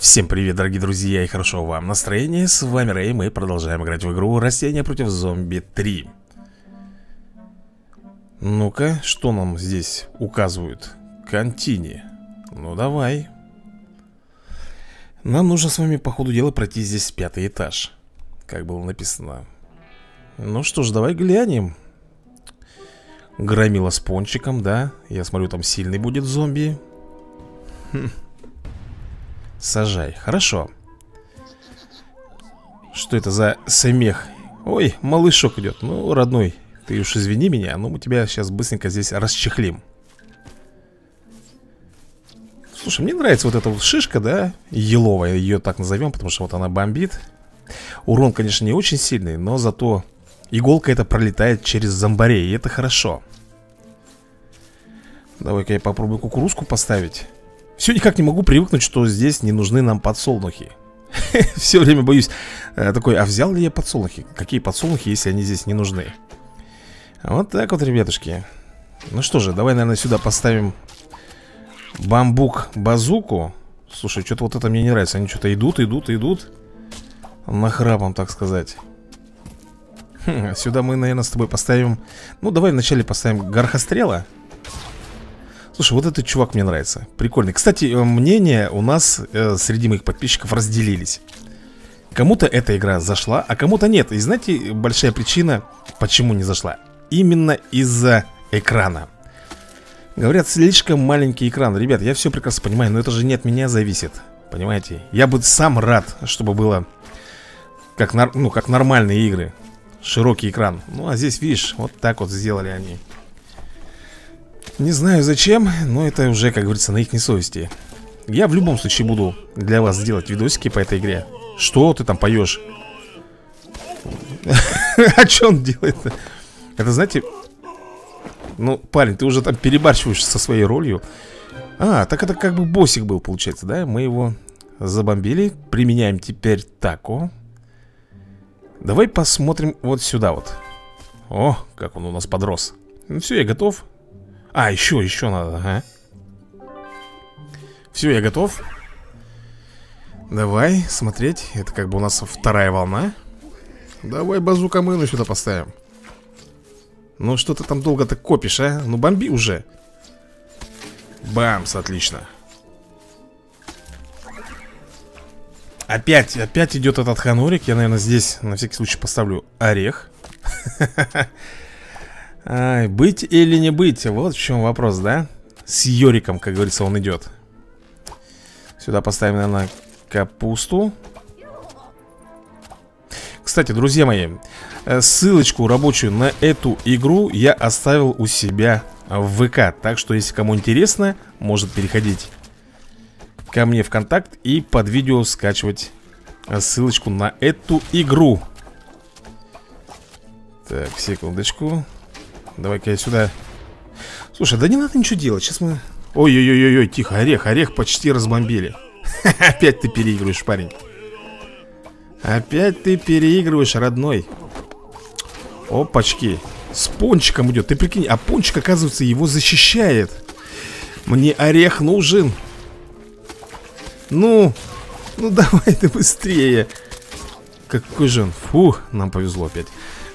Всем привет, дорогие друзья, и хорошего вам настроения. С вами Рэй, мы продолжаем играть в игру Растения против зомби 3. Ну-ка, что нам здесь указывают? Контини. Ну давай. Нам нужно с вами по ходу дела пройти здесь пятый этаж, как было написано. Ну что ж, давай глянем. Громила с пончиком, да? Я смотрю, там сильный будет зомби. Сажай, хорошо. Что это за смех? Ой, малышок идет. Ну, родной, ты уж извини меня, но мы тебя сейчас быстренько здесь расчехлим. Слушай, мне нравится вот эта вот шишка, да? Еловая, ее так назовем, потому что вот она бомбит. Урон, конечно, не очень сильный, но зато иголка эта пролетает через зомбарей, и это хорошо. Давай-ка я попробую кукурузку поставить. Все никак не могу привыкнуть, что здесь не нужны нам подсолнухи. Все время боюсь. Такой, а взял ли я подсолнухи? Какие подсолнухи, если они здесь не нужны? Вот так вот, ребятушки. Ну что же, давай, наверное, сюда поставим бамбук-базуку. Слушай, что-то вот это мне не нравится. Они что-то идут. Нахрапом, так сказать. Сюда мы, наверное, с тобой поставим... Ну, давай вначале поставим горхострела. Слушай, вот этот чувак мне нравится. Прикольный. Кстати, мнения у нас среди моих подписчиков разделились. Кому-то эта игра зашла, а кому-то нет. И знаете, большая причина, почему не зашла? Именно из-за экрана. Говорят, слишком маленький экран. Ребят, я все прекрасно понимаю, но это же не от меня зависит. Понимаете? Я бы сам рад, чтобы было как, ну, как нормальные игры. Широкий экран. Ну, а здесь, видишь, вот так вот сделали они. Не знаю зачем, но это уже, как говорится, на их несовести. Я в любом случае буду для вас делать видосики по этой игре. Что ты там поешь? А что он делает-то? Это, знаете... Ну, парень, ты уже там перебарщиваешь со своей ролью. А, так это как бы боссик был, получается, да? Мы его забомбили. Применяем теперь тако. Давай посмотрим вот сюда вот. О, как он у нас подрос. Ну все, я готов. А, еще надо, ага. Все, я готов. Давай, смотреть. Это как бы у нас вторая волна. Давай базукамыну сюда поставим. Ну, что ты там долго так копишь, а? Ну, бомби уже. Бамс, отлично. Опять идет этот ханурик. Я, наверное, здесь на всякий случай поставлю орех. Ай, быть или не быть, вот в чем вопрос, да? С Йориком, как говорится, он идет. Сюда поставим, наверное, капусту. Кстати, друзья мои, ссылочку рабочую на эту игру я оставил у себя в ВК. Так что, если кому интересно, может переходить ко мне ВКонтакт и под видео скачивать ссылочку на эту игру. Так, секундочку. Давай-ка я сюда. Слушай, да не надо ничего делать. Сейчас мы... Ой-ой-ой-ой, тихо, орех почти разбомбили. Опять ты переигрываешь, парень. Опять ты переигрываешь, родной. Опачки. С пончиком идет, ты прикинь. А пончик, оказывается, его защищает. Мне орех нужен. Ну давай ты быстрее. Какой же он. Фух, нам повезло опять.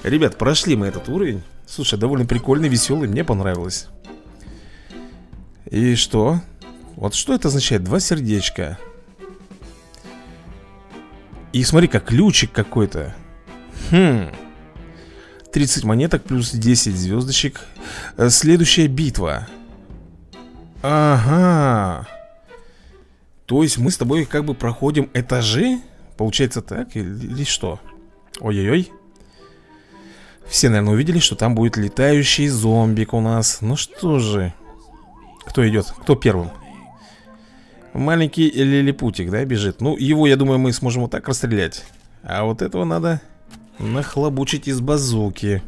Ребят, прошли мы этот уровень. Слушай, довольно прикольный, веселый, мне понравилось. И что? Вот что это означает? Два сердечка. И смотри, как ключик какой-то. 30 монеток плюс 10 звездочек. Следующая битва. Ага. То есть мы с тобой как бы проходим этажи? Получается так или что? Ой-ой-ой. Все, наверное, увидели, что там будет летающий зомбик у нас. Ну что же. Кто идет? Кто первым? Маленький лилипутик, да, бежит. Ну, его, я думаю, мы сможем вот так расстрелять. А вот этого надо нахлобучить из базуки.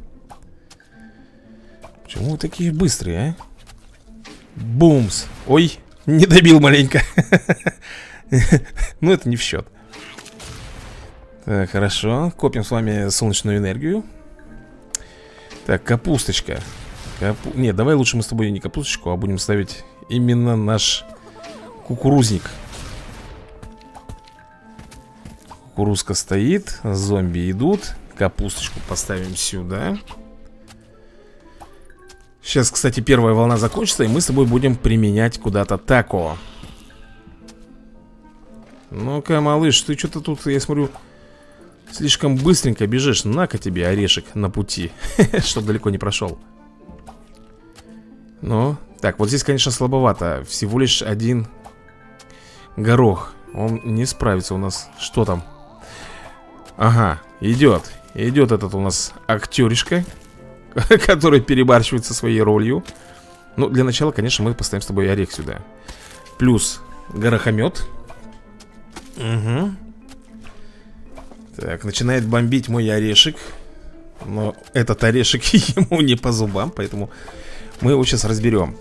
Почему вы такие быстрые, а? Бумс. Ой, не добил маленько. Ну, это не в счет. Так, хорошо. Копим с вами солнечную энергию. Так, капусточка. Нет, давай лучше мы с тобой не капусточку, а будем ставить именно наш кукурузник. Кукурузка стоит, зомби идут. Капусточку поставим сюда. Сейчас, кстати, первая волна закончится, и мы с тобой будем применять куда-то тако. Ну-ка, малыш, ты что-то тут, я смотрю, слишком быстренько бежишь. На-ка тебе орешек на пути, чтоб далеко не прошел. Ну, так, вот здесь, конечно, слабовато. Всего лишь один горох. Он не справится у нас. Что там? Ага, идет. Идет этот у нас актеришка, который перебарщивает со своей ролью. Ну, для начала, конечно, мы поставим с тобой орех сюда. Плюс горохомет. Угу. Так, начинает бомбить мой орешек. Но этот орешек ему не по зубам, поэтому мы его сейчас разберем.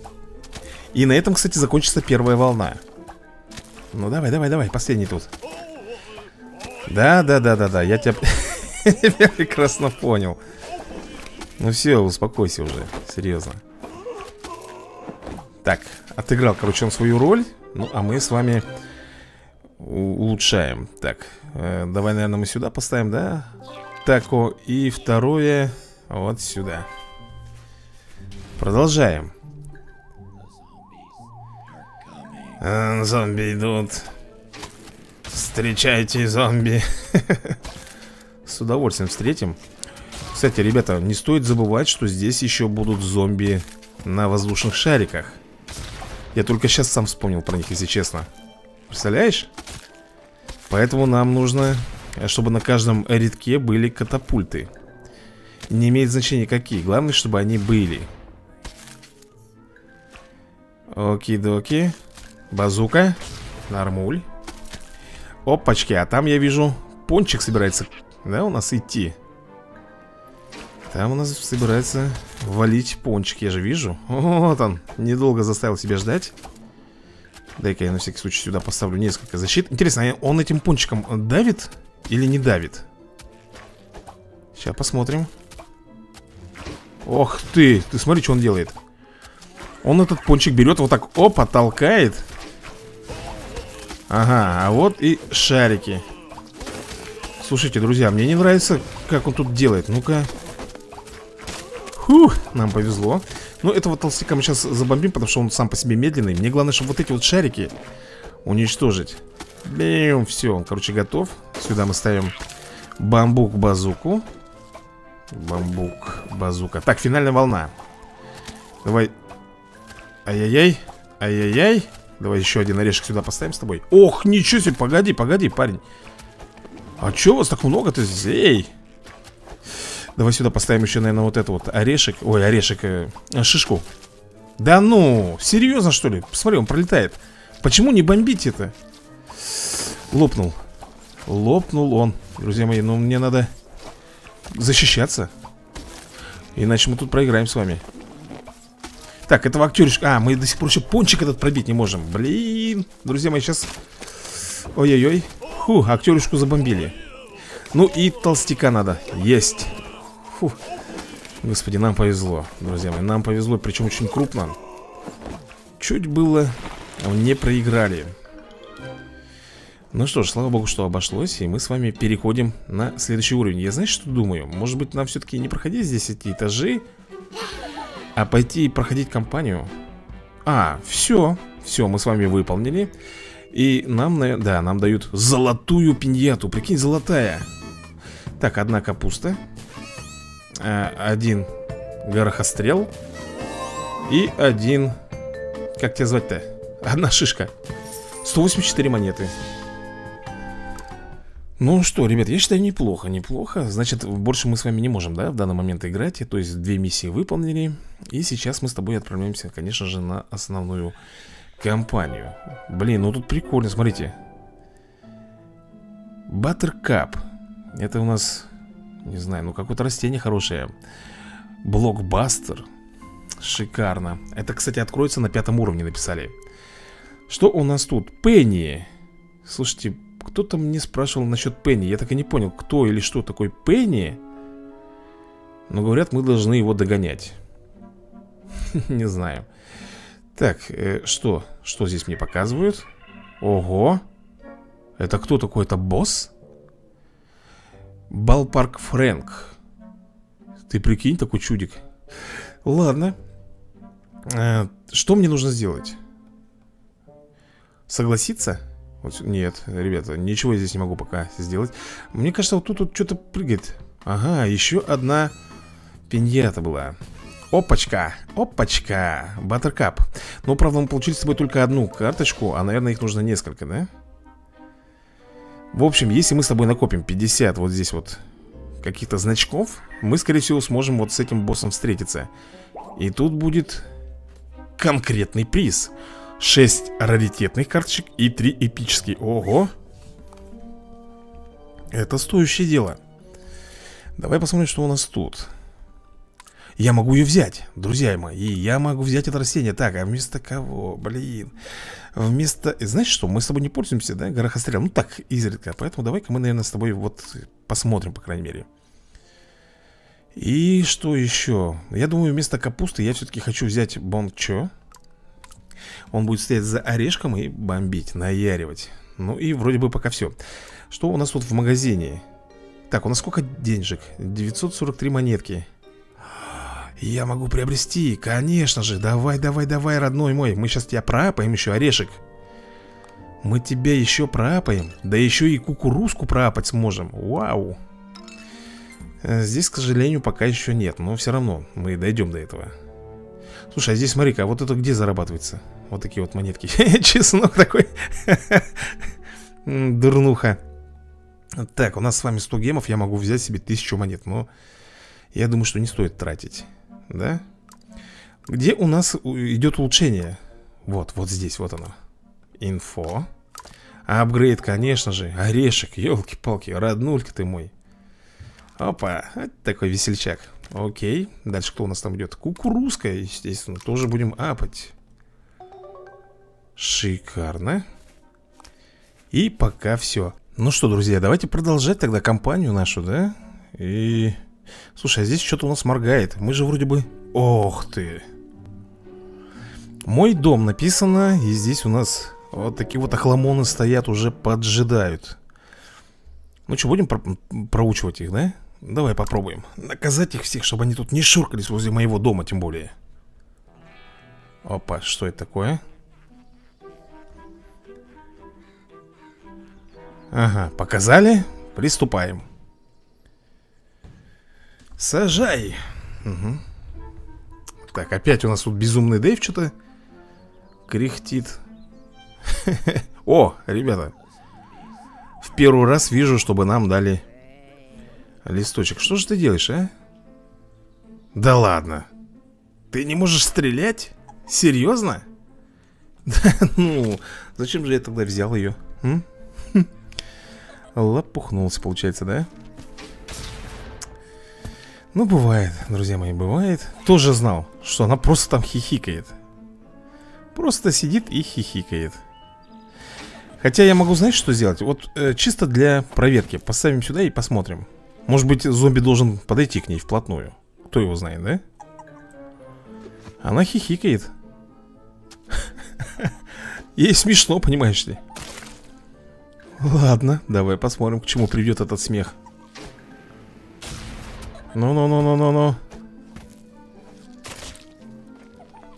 И на этом, кстати, закончится первая волна. Ну, давай, давай, давай, последний тут. Да, я тебя прекрасно понял. Ну все, успокойся уже, серьезно. Так, отыграл, короче, он свою роль. Ну, а мы с вами улучшаем. Так, давай, наверное, мы сюда поставим, да? Тако, и второе вот сюда. Продолжаем. Зомби идут. Встречайте, зомби. С удовольствием встретим. Кстати, ребята, не стоит забывать, что здесь еще будут зомби на воздушных шариках. Я только сейчас сам вспомнил про них, если честно. Представляешь? Поэтому нам нужно, чтобы на каждом рядке были катапульты. Не имеет значения какие, главное, чтобы они были. Оки-доки. Базука. Нормуль. Опачки, а там я вижу, пончик собирается, да, у нас идти. Там у нас собирается валить пончик, я же вижу. Вот он, недолго заставил себя ждать. Дай-ка я на всякий случай сюда поставлю несколько защит. Интересно, он этим пончиком давит или не давит? Сейчас посмотрим. Ох ты, ты смотри, что он делает. Он этот пончик берет, вот так, опа, толкает. Ага, а вот и шарики. Слушайте, друзья, мне не нравится, как он тут делает. Ну-ка. Фух, нам повезло. Но этого толстяка мы сейчас забомбим, потому что он сам по себе медленный. Мне главное, чтобы вот эти вот шарики уничтожить. Бим, все, он, короче, готов. Сюда мы ставим бамбук-базуку. Бамбук-базука. Так, финальная волна. Давай. Ай-яй-яй. Ай-яй-яй. Давай еще один орешек сюда поставим с тобой. Ох, ничего себе, погоди, погоди, парень. А че вас так много-то здесь? Давай сюда поставим еще, наверное, вот это вот орешек. Ой, орешек, шишку. Да ну, серьезно, что ли? Посмотри, он пролетает. Почему не бомбить это? Лопнул. Лопнул он. Друзья мои, ну мне надо защищаться. Иначе мы тут проиграем с вами. Так, этого актеришка... А, мы до сих пор еще пончик этот пробить не можем. Блин, друзья мои, сейчас... Ой-ой-ой. Фу, актеришку забомбили. Ну и толстяка надо. Есть. Фу. Господи, нам повезло, друзья мои. Нам повезло, причем очень крупно. Чуть было не проиграли. Ну что ж, слава богу, что обошлось. И мы с вами переходим на следующий уровень. Я, знаешь, что думаю? Может быть, нам все-таки не проходить здесь эти этажи, а пойти и проходить кампанию. А, все. Все, мы с вами выполнили. И нам, да, нам дают золотую пиньяту. Прикинь, золотая. Так, одна капуста, один горохострел и один... Как тебя звать-то? Одна шишка. 184 монеты. Ну что, ребят, я считаю, неплохо, неплохо. Значит, больше мы с вами не можем, да, в данный момент играть. То есть две миссии выполнили. И сейчас мы с тобой отправляемся, конечно же, на основную компанию. Блин, ну тут прикольно, смотрите. Баттеркап. Это у нас, не знаю, ну какое-то растение хорошее. Блокбастер. Шикарно. Это, кстати, откроется на 5 уровне, написали. Что у нас тут? Пенни. Слушайте, кто-то мне спрашивал насчет Пенни. Я так и не понял, кто или что такой Пенни. Но говорят, мы должны его догонять. Не знаю. Так, что? Что здесь мне показывают? Ого! Это кто такой? Это босс? Ballpark Frank. Ты прикинь, такой чудик. Ладно. Что мне нужно сделать? Согласиться? Вот, нет, ребята, ничего я здесь не могу пока сделать. Мне кажется, вот тут вот что-то прыгает. Ага, еще одна пиньята была. Опачка, опачка, Баттеркап. Но, правда, мы получили с тобой только одну карточку, а, наверное, их нужно несколько, да? В общем, если мы с тобой накопим 50 вот здесь вот каких-то значков, мы, скорее всего, сможем вот с этим боссом встретиться. И тут будет конкретный приз. 6 раритетных карточек и 3 эпические. Ого! Это стоящее дело. Давай посмотрим, что у нас тут. Я могу ее взять, друзья мои. Я могу взять это растение. Так, а вместо кого? Блин. Вместо... Знаешь что, мы с тобой не пользуемся, да, горохострелом? Ну так, изредка. Поэтому давай-ка мы, наверное, с тобой вот посмотрим, по крайней мере. И что еще? Я думаю, вместо капусты я все-таки хочу взять Бонк Чой. Он будет стоять за орешком и бомбить, наяривать. Ну и вроде бы пока все. Что у нас тут в магазине? Так, у нас сколько денежек? 943 монетки. Я могу приобрести, конечно же. Давай, давай, давай, родной мой. Мы сейчас тебя проапаем еще, орешек. Мы тебя еще проапаем. Да еще и кукурузку проапать сможем. Вау. Здесь, к сожалению, пока еще нет. Но все равно мы дойдем до этого. Слушай, а здесь смотри-ка, а вот это где зарабатывается? Вот такие вот монетки. Чеснок такой. Дурнуха. Так, у нас с вами 100 гемов. Я могу взять себе 1000 монет. Но я думаю, что не стоит тратить. Да? Где у нас идет улучшение? Вот, вот здесь, вот оно. Инфо. Апгрейд, конечно же. Орешек, елки-палки, роднулька ты мой. Опа, такой весельчак. Окей, дальше кто у нас там идет? Кукурузка, естественно, тоже будем апать. Шикарно. И пока все. Ну что, друзья, давайте продолжать тогда кампанию нашу, да? И... Слушай, а здесь что-то у нас моргает. Мы же вроде бы... Ох ты! Мой дом написано, и здесь у нас вот такие вот охламоны стоят, уже поджидают. Ну что, будем проучивать их, да? Давай попробуем наказать их всех, чтобы они тут не шуркались возле моего дома, тем более. Опа, что это такое? Ага, показали. Приступаем. Сажай. Угу. Так, опять у нас тут безумный Дэйв что-то кряхтит. О, ребята, в первый раз вижу, чтобы нам дали листочек. Что же ты делаешь, а? Да ладно. Ты не можешь стрелять? Серьезно? Да ну, зачем же я тогда взял ее? Лопухнулся, получается, да? Ну, бывает, друзья мои, бывает. Тоже знал, что она просто там хихикает. Просто сидит и хихикает. Хотя я могу, знаешь, что сделать? Вот чисто для проверки. Поставим сюда и посмотрим. Может быть, зомби должен подойти к ней вплотную. Кто его знает, да? Она хихикает. Ей смешно, понимаешь ли. Ладно, давай посмотрим, к чему приведет этот смех. Ну-ну-ну-ну-ну-ну.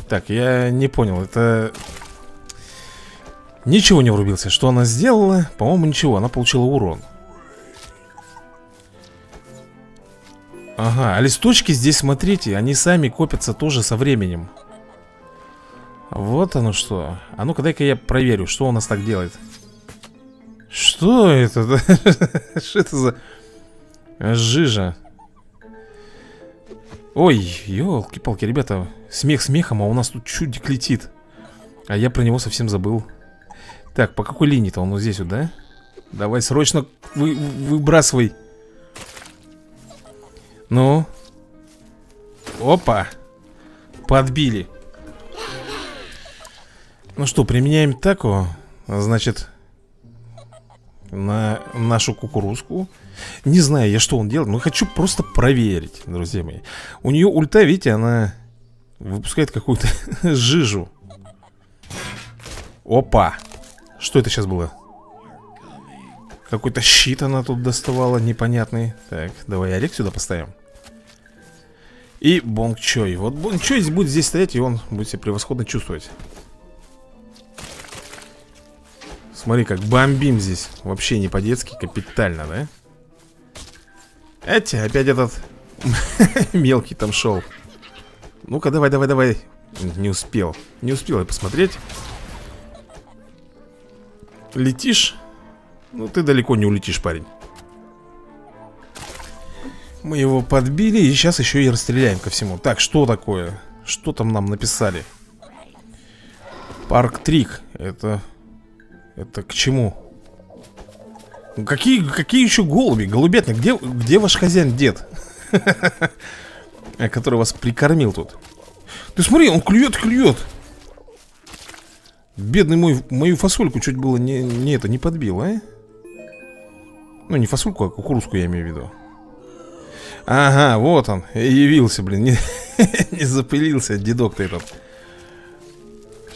Так, я не понял, это... Ничего не врубился. Что она сделала? По-моему, ничего. Она получила урон. Ага, а листочки здесь, смотрите, они сами копятся тоже со временем. Вот оно что. А ну-ка, дай-ка я проверю, что у нас так делает. Что это? Что это за жижа? Ой, елки-палки, ребята. Смех смехом, а у нас тут чудик летит. А я про него совсем забыл. Так, по какой линии-то он вот здесь вот, да? Давай срочно выбрасывай. Ну. Опа. Подбили. Ну что, применяем таку. Значит, на нашу кукурузку. Не знаю я, что он делает, но хочу просто проверить, друзья мои. У нее ульта, видите, она выпускает какую-то жижу. Опа. Что это сейчас было? Какой-то щит она тут доставала непонятный. Так, давай Олег сюда поставим. И Бонк Чой. Вот Бонк Чой будет здесь стоять, и он будет себя превосходно чувствовать. Смотри, как бомбим здесь. Вообще не по-детски, капитально, да? Этя, опять этот мелкий там шел. Ну-ка, давай, давай, давай. Не успел. Не успел я посмотреть. Летишь? Ну, ты далеко не улетишь, парень. Мы его подбили, и сейчас еще и расстреляем ко всему. Так, что такое? Что там нам написали? Парк Трик. Это к чему? Какие еще голуби? Голубятня, где ваш хозяин дед? Который вас прикормил тут. Ты смотри, он клюет. Бедный мой, мою фасольку чуть было не подбил, а? Ну, не фасольку, а кукурузку я имею в виду. Ага, вот он, явился, блин. Не запылился дедок-то этот.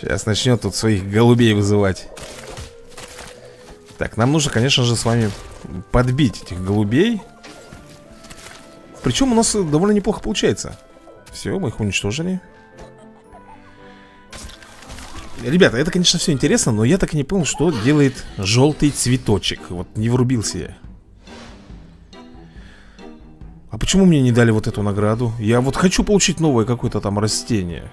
Сейчас начнет тут своих голубей вызывать. Так, нам нужно, конечно же, с вами подбить этих голубей. Причем у нас довольно неплохо получается. Все, мы их уничтожили. Ребята, это, конечно, все интересно, но я так и не понял, что делает желтый цветочек. Вот не врубился я. А почему мне не дали вот эту награду? Я вот хочу получить новое какое-то там растение.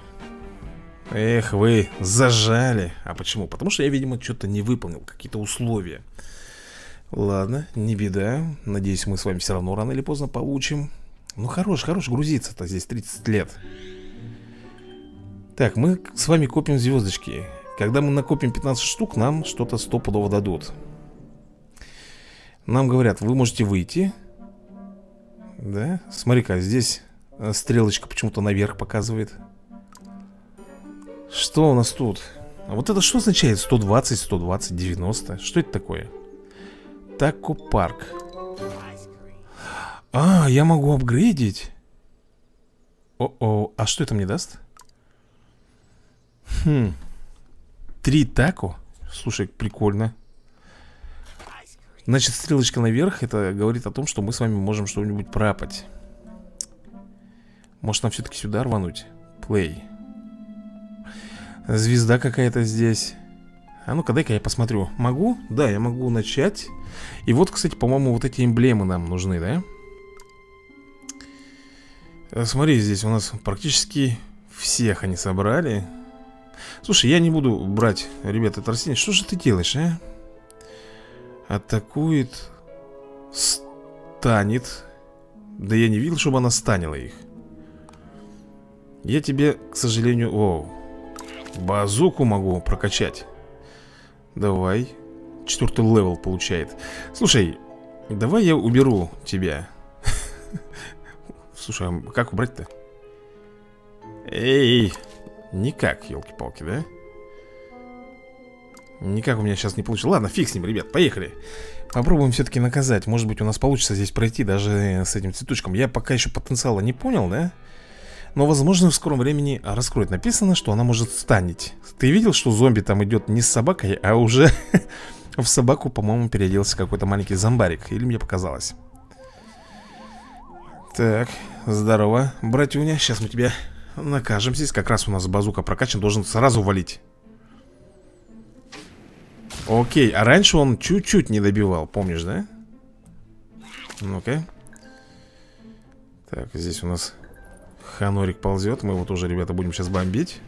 Эх, вы зажали. А почему? Потому что я, видимо, что-то не выполнил. Какие-то условия. Ладно, не беда. Надеюсь, мы с вами все равно рано или поздно получим. Ну, хорош грузиться-то здесь 30 лет. Так, мы с вами копим звездочки. Когда мы накопим 15 штук, нам что-то стопудово дадут. Нам говорят, вы можете выйти. Да, смотри-ка, здесь стрелочка почему-то наверх показывает. Что у нас тут? А вот это что означает? 120, 120, 90? Что это такое? Тако-парк. А, я могу апгрейдить. О-о, а что это мне даст? Хм. 3 тако? Слушай, прикольно. Значит, стрелочка наверх. Это говорит о том, что мы с вами можем что-нибудь прапать. Может, нам все-таки сюда рвануть? Плей. Звезда какая-то здесь. А ну-ка, дай-ка я посмотрю. Могу? Да, я могу начать. И вот, кстати, по-моему, вот эти эмблемы нам нужны, да? Смотри, здесь у нас практически всех они собрали. Слушай, я не буду брать, ребят, это растение. Что же ты делаешь, а? Атакует. Станет. Да я не видел, чтобы она станила их. Я тебе, к сожалению... О, базуку могу прокачать. Давай. 4-й левел получает. Слушай, давай я уберу тебя. Слушай, а как убрать-то? Эй, никак, елки-палки, да? Никак у меня сейчас не получилось. Ладно, фиг с ним, ребят, поехали. Попробуем все-таки наказать. Может быть, у нас получится здесь пройти даже с этим цветочком. Я пока еще потенциала не понял, да? Но, возможно, в скором времени раскроет. Написано, что она может станить. Ты видел, что зомби там идет не с собакой, а уже в собаку, по-моему, переоделся какой-то маленький зомбарик. Или мне показалось. Так, здорово, братюня. Сейчас мы тебя накажем здесь. Как раз у нас базука прокачан, должен сразу валить. Окей, а раньше он чуть-чуть не добивал, помнишь, да? Ну-ка. Так, здесь у нас... Ханорик ползет, мы его тоже, ребята, будем сейчас бомбить.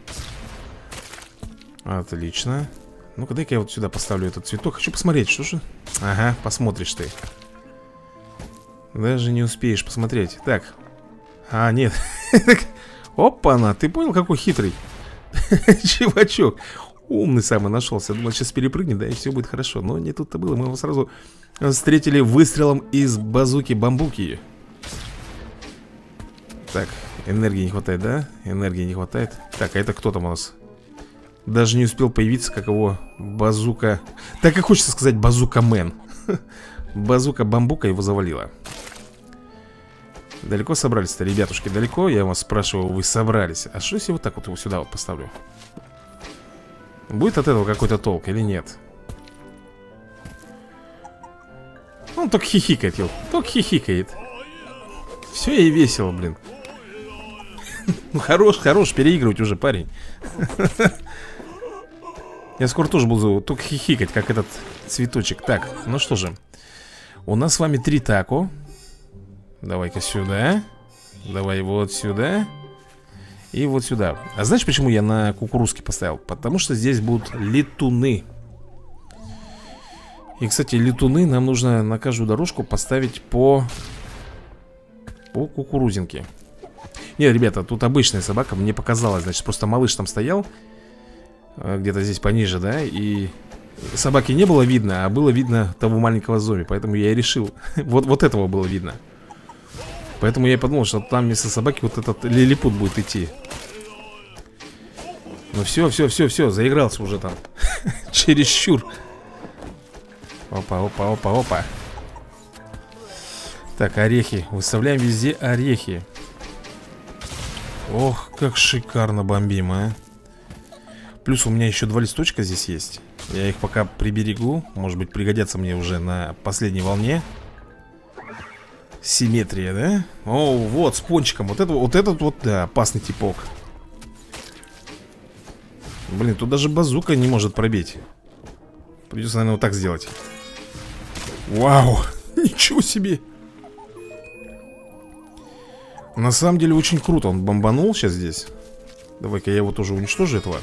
Отлично. Ну-ка, дай-ка я вот сюда поставлю этот цветок. Хочу посмотреть, что же? Ага, посмотришь ты. Даже не успеешь посмотреть. Так. А, нет. Опа-на, ты понял, какой хитрый чувачок. Умный самый нашелся. Думал, сейчас перепрыгнет, да, и все будет хорошо. Но не тут-то было, мы его сразу встретили выстрелом из базуки-бамбуки. Так, энергии не хватает, да? Энергии не хватает. Так, а это кто там у нас? Даже не успел появиться, как его базука... Так и хочется сказать базука-мен. Базука-бамбука его завалила. Далеко собрались-то, ребятушки, далеко? Я вас спрашиваю, вы собрались? А что если вот так вот его сюда вот поставлю? Будет от этого какой-то толк или нет? Он только хихикает, ёлка. Только хихикает. Все и весело, блин. Ну, хорош переигрывать уже, парень. Я скоро тоже буду только хихикать, как этот цветочек. Так, ну что же. У нас с вами 3 тако. Давай-ка сюда. Давай вот сюда. И вот сюда. А знаешь, почему я на кукурузке поставил? Потому что здесь будут летуны. И, кстати, летуны нам нужно на каждую дорожку поставить по кукурузинке. Не, ребята, тут обычная собака. Мне показалось, значит, просто малыш там стоял. Где-то здесь пониже, да. И собаки не было видно, а было видно того маленького зомби. Поэтому я и решил. Вот этого было видно. Поэтому я и подумал, что там вместо собаки вот этот лилипут будет идти. Ну все, заигрался уже там. Чересчур. Опа. Так, орехи. Выставляем везде орехи. Ох, как шикарно бомбим, а. Плюс у меня еще 2 листочка здесь есть. Я их пока приберегу. Может быть, пригодятся мне уже на последней волне. Симметрия, да? О, вот, с пончиком. Вот этот, да, опасный типок. Блин, тут даже базука не может пробить. Придется, наверное, вот так сделать. Вау! Ничего себе! На самом деле очень круто. Он бомбанул сейчас здесь. Давай-ка я его тоже уничтожу, этого.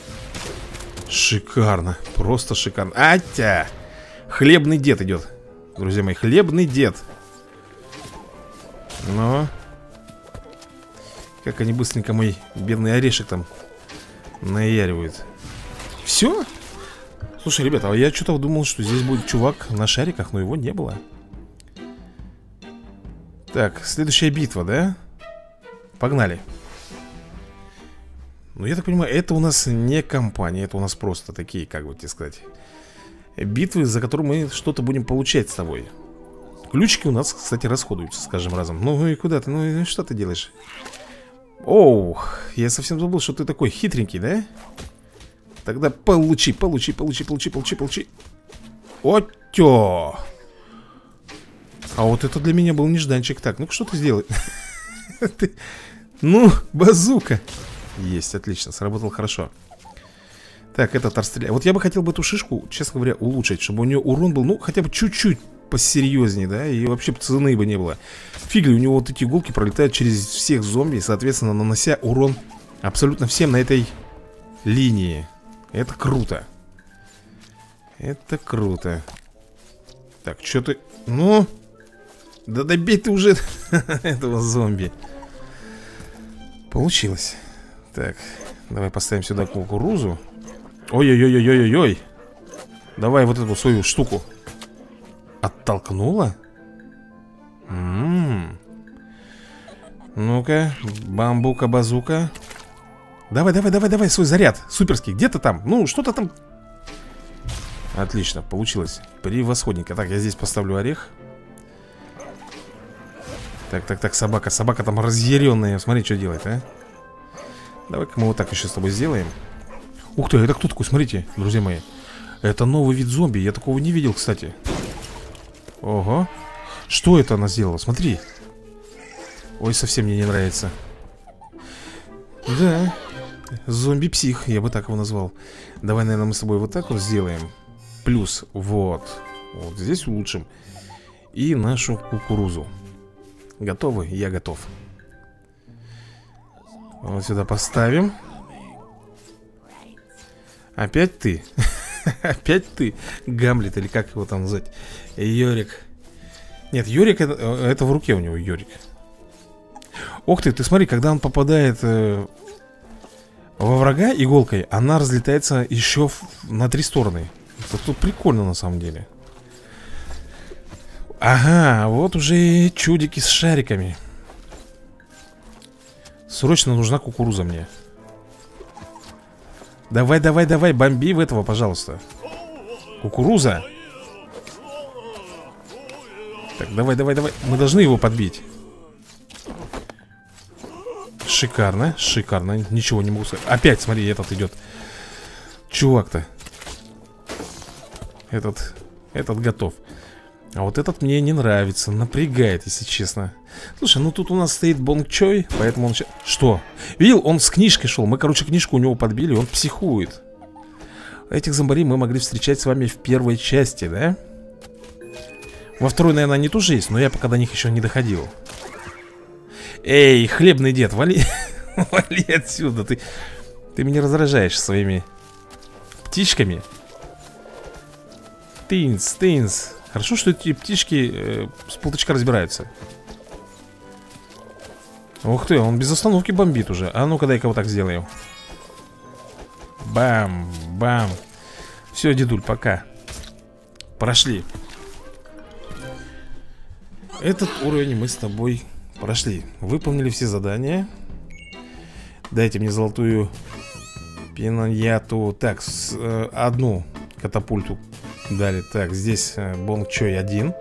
Шикарно, просто шикарно. Атя! Хлебный дед идет. Друзья мои, хлебный дед. Но как они быстренько мой бедный орешек там наяривают. Все? Слушай, ребята, а я что-то думал, что здесь будет чувак на шариках, но его не было. Так, следующая битва, да? Погнали. Ну, я так понимаю, это у нас не компания. Это у нас просто такие, как бы тебе сказать, битвы, за которые мы что-то будем получать с тобой. Ключики у нас, кстати, расходуются с каждым разом. Ну и куда ты? Ну и что ты делаешь? Ох, я совсем забыл, что ты такой хитренький, да? Тогда получи. Отё! А вот это для меня был нежданчик. Так, ну-ка, что ты сделай? Ну, базука. Есть, отлично, сработал хорошо. Так, этот расстрелял. Вот я бы хотел бы эту шишку, честно говоря, улучшить, чтобы у нее урон был, ну, хотя бы чуть-чуть посерьезнее, да, и вообще цены бы не было. Фиг ли, у него вот эти иголки пролетают через всех зомби, соответственно, нанося урон абсолютно всем на этой линии. Это круто. Это круто. Так, что ты... Ну... Да добей ты уже этого зомби. Получилось. Так, давай поставим сюда кукурузу. Ой-ой-ой-ой-ой-ой. Давай вот эту свою штуку. Оттолкнула? Ну-ка, бамбука-базука. Давай, свой заряд. Суперский, где-то там, ну, что-то там. Отлично, получилось. Превосходненько. Так, я здесь поставлю орех. Так, собака там разъяренная. Смотри, что делает, а. Давай-ка мы вот так еще с тобой сделаем. Ух ты, это кто такой, смотрите, друзья мои. Это новый вид зомби, я такого не видел, кстати. Ого. Что это она сделала, смотри. Ой, совсем мне не нравится. Да. Зомби-псих, я бы так его назвал. Давай, наверное, мы с тобой вот так вот сделаем. Плюс, вот здесь улучшим. И нашу кукурузу. Готовы? Я готов. Вот сюда поставим. Опять ты. Опять ты, Гамлет, или как его там назвать. Йорик. Нет, Йорик, это в руке у него Йорик. Ох ты смотри, когда он попадает во врага иголкой, она разлетается еще на 3 стороны. Тут прикольно на самом деле. Ага, вот уже чудики с шариками. Срочно нужна кукуруза мне. Давай, бомби в этого, пожалуйста. Кукуруза. Так, давай. Мы должны его подбить. Шикарно. Ничего не могу сказать. Опять, смотри, этот идет. Чувак-то. Этот готов. А вот этот мне не нравится, напрягает, если честно. Слушай, ну тут у нас стоит Бонк Чой, поэтому он сейчас... Что? Видел, он с книжкой шел. Мы, короче, книжку у него подбили, он психует. Этих зомбарей мы могли встречать с вами в первой части, да? Во второй, наверное, они тоже есть, но я пока до них еще не доходил. Эй, хлебный дед, вали, вали отсюда, ты меня раздражаешь своими птичками. Тынц, тынц. Хорошо, что эти птички с полточка разбираются. Ух ты, он без остановки бомбит уже. А ну-ка, дай-ка вот так сделаю. Бам, бам. Все, дедуль, пока. Прошли. Этот уровень мы с тобой прошли. Выполнили все задания. Дайте мне золотую пиньяту. Так, одну катапульту дали. Так, здесь Бонк Чой один.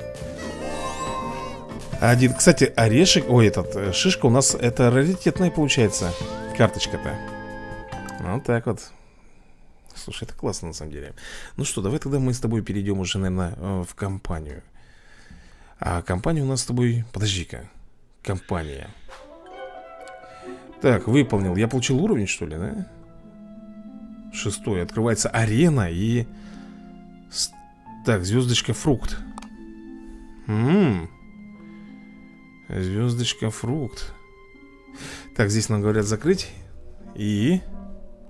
Один, кстати, орешек. Ой, этот, шишка у нас, это раритетная получается карточка-то. Вот так вот. Слушай, это классно на самом деле. Ну что, давай тогда мы с тобой перейдем уже, наверное, в компанию. А компания у нас с тобой... Подожди-ка. Компания. Так, выполнил. Я получил уровень, что ли, да? Шестой. Открывается арена и... Так, звездочка фрукт. Звездочка фрукт. Так, здесь нам говорят закрыть. И...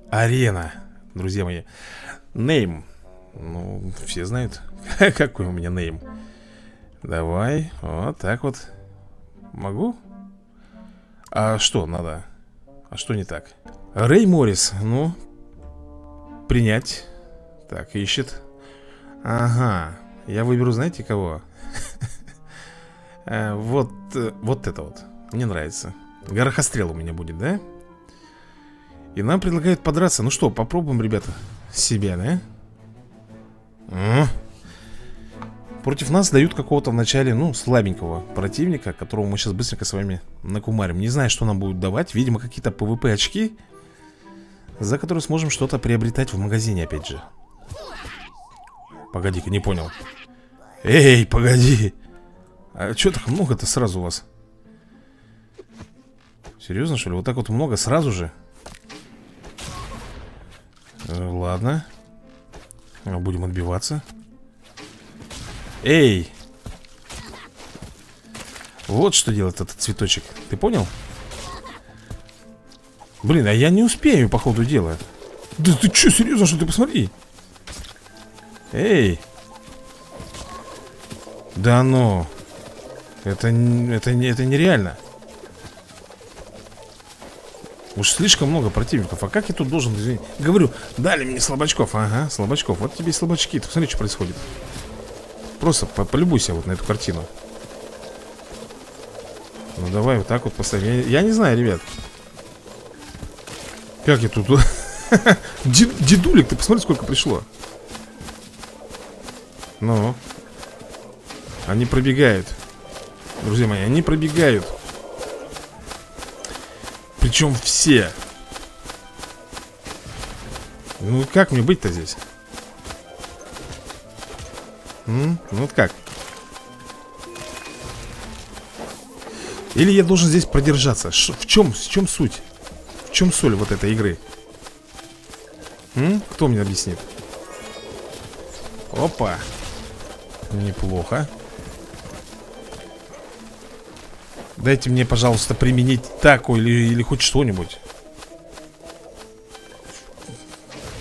Арена, друзья мои. Нейм. Ну, все знают, какой у меня нейм. Давай, вот так вот. Могу? А что надо? А что не так? Рэй Моррис, ну. Принять. Так, ищет. Ага, я выберу, знаете, кого? Вот, вот это вот. Мне нравится. Горохострел у меня будет, да? И нам предлагают подраться. Ну что, попробуем, ребята, себя, да? Против нас дают какого-то вначале, ну, слабенького противника, которого мы сейчас быстренько с вами накумарим. Не знаю, что нам будут давать. Видимо, какие-то ПВП-очки, за которые сможем что-то приобретать в магазине, опять же. Погоди-ка, не понял. Эй, погоди. А что так много-то сразу у вас? Серьезно, что ли? Вот так вот много сразу же? Ладно. Будем отбиваться. Эй! Вот что делает этот цветочек. Ты понял? Блин, а я не успею, по ходу дела. Да ты че, серьезно, что ты, посмотри? Эй! Да ну! Это нереально. Уж слишком много противников. А как я тут должен... Говорю, дали мне слабачков. Ага, слабачков. Вот тебе и слабачки. Ты посмотри, что происходит. Просто полюбуйся вот на эту картину. Ну давай вот так вот поставим. Я не знаю, ребят, как я тут... Дедулик, ты посмотри, сколько пришло. Ну. Они пробегают. Друзья мои, они пробегают. Причем все. Ну как мне быть-то здесь? Ну вот как? Или я должен здесь продержаться? В чем суть? В чем соль вот этой игры? Кто мне объяснит? Опа. Неплохо. Дайте мне, пожалуйста, применить таку или хоть что-нибудь.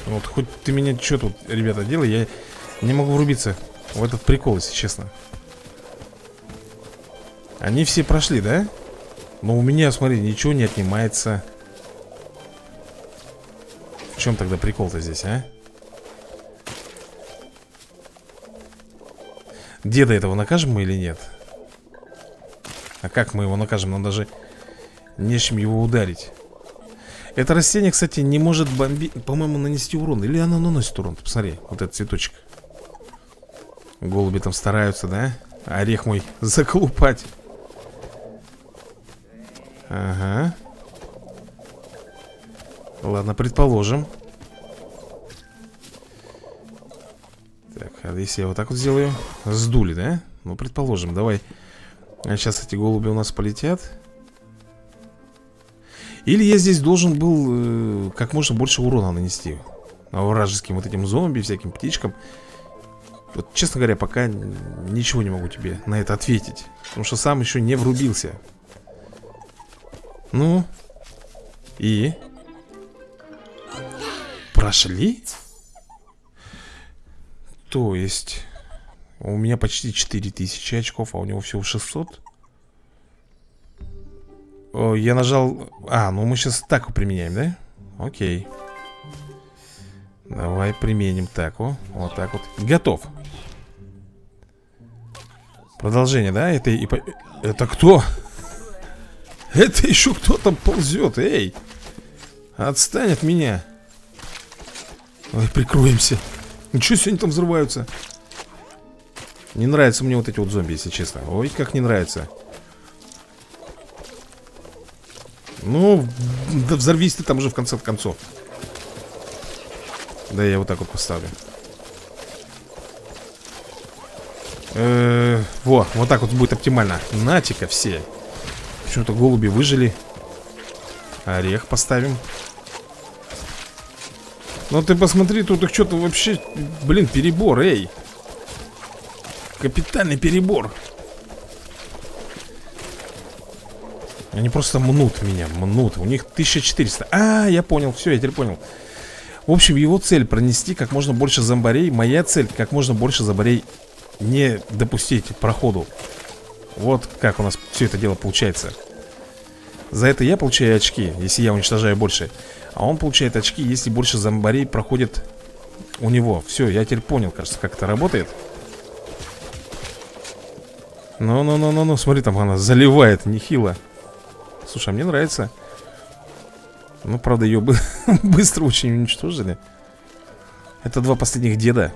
Вот хоть ты меня что тут, ребята, делай. Я не могу врубиться в этот прикол, если честно. Они все прошли, да? Но у меня, смотри, ничего не отнимается. В чем тогда прикол-то здесь, а? Деда этого накажем мы или нет? А как мы его накажем? Нам даже нечем его ударить. Это растение, кстати, не может бомбить, по-моему, нанести урон. Или оно наносит урон? Ты посмотри, вот этот цветочек. Голуби там стараются, да? Орех мой заколупать. Ага. Ладно, предположим. Так, а если я вот так вот сделаю? Сдули, да? Ну, предположим, давай. Сейчас эти голуби у нас полетят. Или я здесь должен был как можно больше урона нанести вражеским вот этим зомби, всяким птичкам. Вот, честно говоря, пока ничего не могу тебе на это ответить, потому что сам еще не врубился. Ну, и прошли. То есть у меня почти 4000 очков, а у него всего 600. О, я нажал... А, ну мы сейчас таку применяем, да? Окей. Давай применим таку. Вот так вот. Готов. Продолжение, да? Это и... Это кто? Это еще кто там ползет, эй! Отстань от меня. Ой, прикроемся. Ну что сегодня там взрываются? Не нравятся мне вот эти вот зомби, если честно. Ой, как не нравится. Ну, да взорвись ты там уже в конце концов. Да, я вот так вот поставлю. Во, вот так вот будет оптимально. Натика все. Почему-то голуби выжили. Орех поставим. Ну ты посмотри, тут их что-то вообще... Блин, перебор, эй. Капитальный перебор. Они просто мнут меня, мнут. У них 1400. А, я понял, все, я теперь понял. В общем, его цель пронести как можно больше зомбарей. Моя цель как можно больше зомбарей не допустить проходу. Вот как у нас все это дело получается. За это я получаю очки, если я уничтожаю больше. А он получает очки, если больше зомбарей проходит у него. Все, я теперь понял, кажется, как это работает. Ну-ну-ну-ну-ну, смотри, там она заливает нехило. Слушай, а мне нравится. Ну, правда, ее быстро очень уничтожили. Это два последних деда.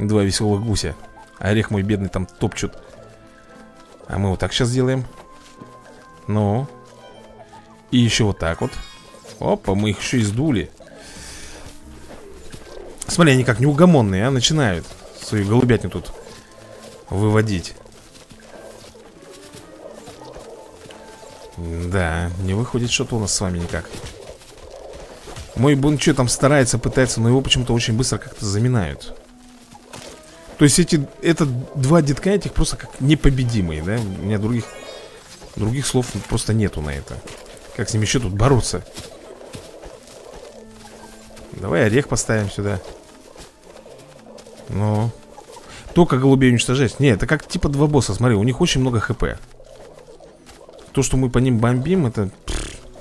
Два веселых гуся. Орех мой бедный там топчут. А мы вот так сейчас делаем. Ну. И еще вот так вот. Опа, мы их еще и сдули. Смотри, они как неугомонные, а, начинают свою голубятню тут выводить. Да, не выходит что-то у нас с вами никак. Мой Бонк Чой там старается, пытается, но его почему-то очень быстро как-то заминают. То есть это два детка этих просто как непобедимые, да? У меня других слов просто нету на это. Как с ними еще тут бороться? Давай орех поставим сюда. Ну. Только голубей уничтожать. Не, это как типа два босса, смотри, у них очень много хп. То, что мы по ним бомбим, это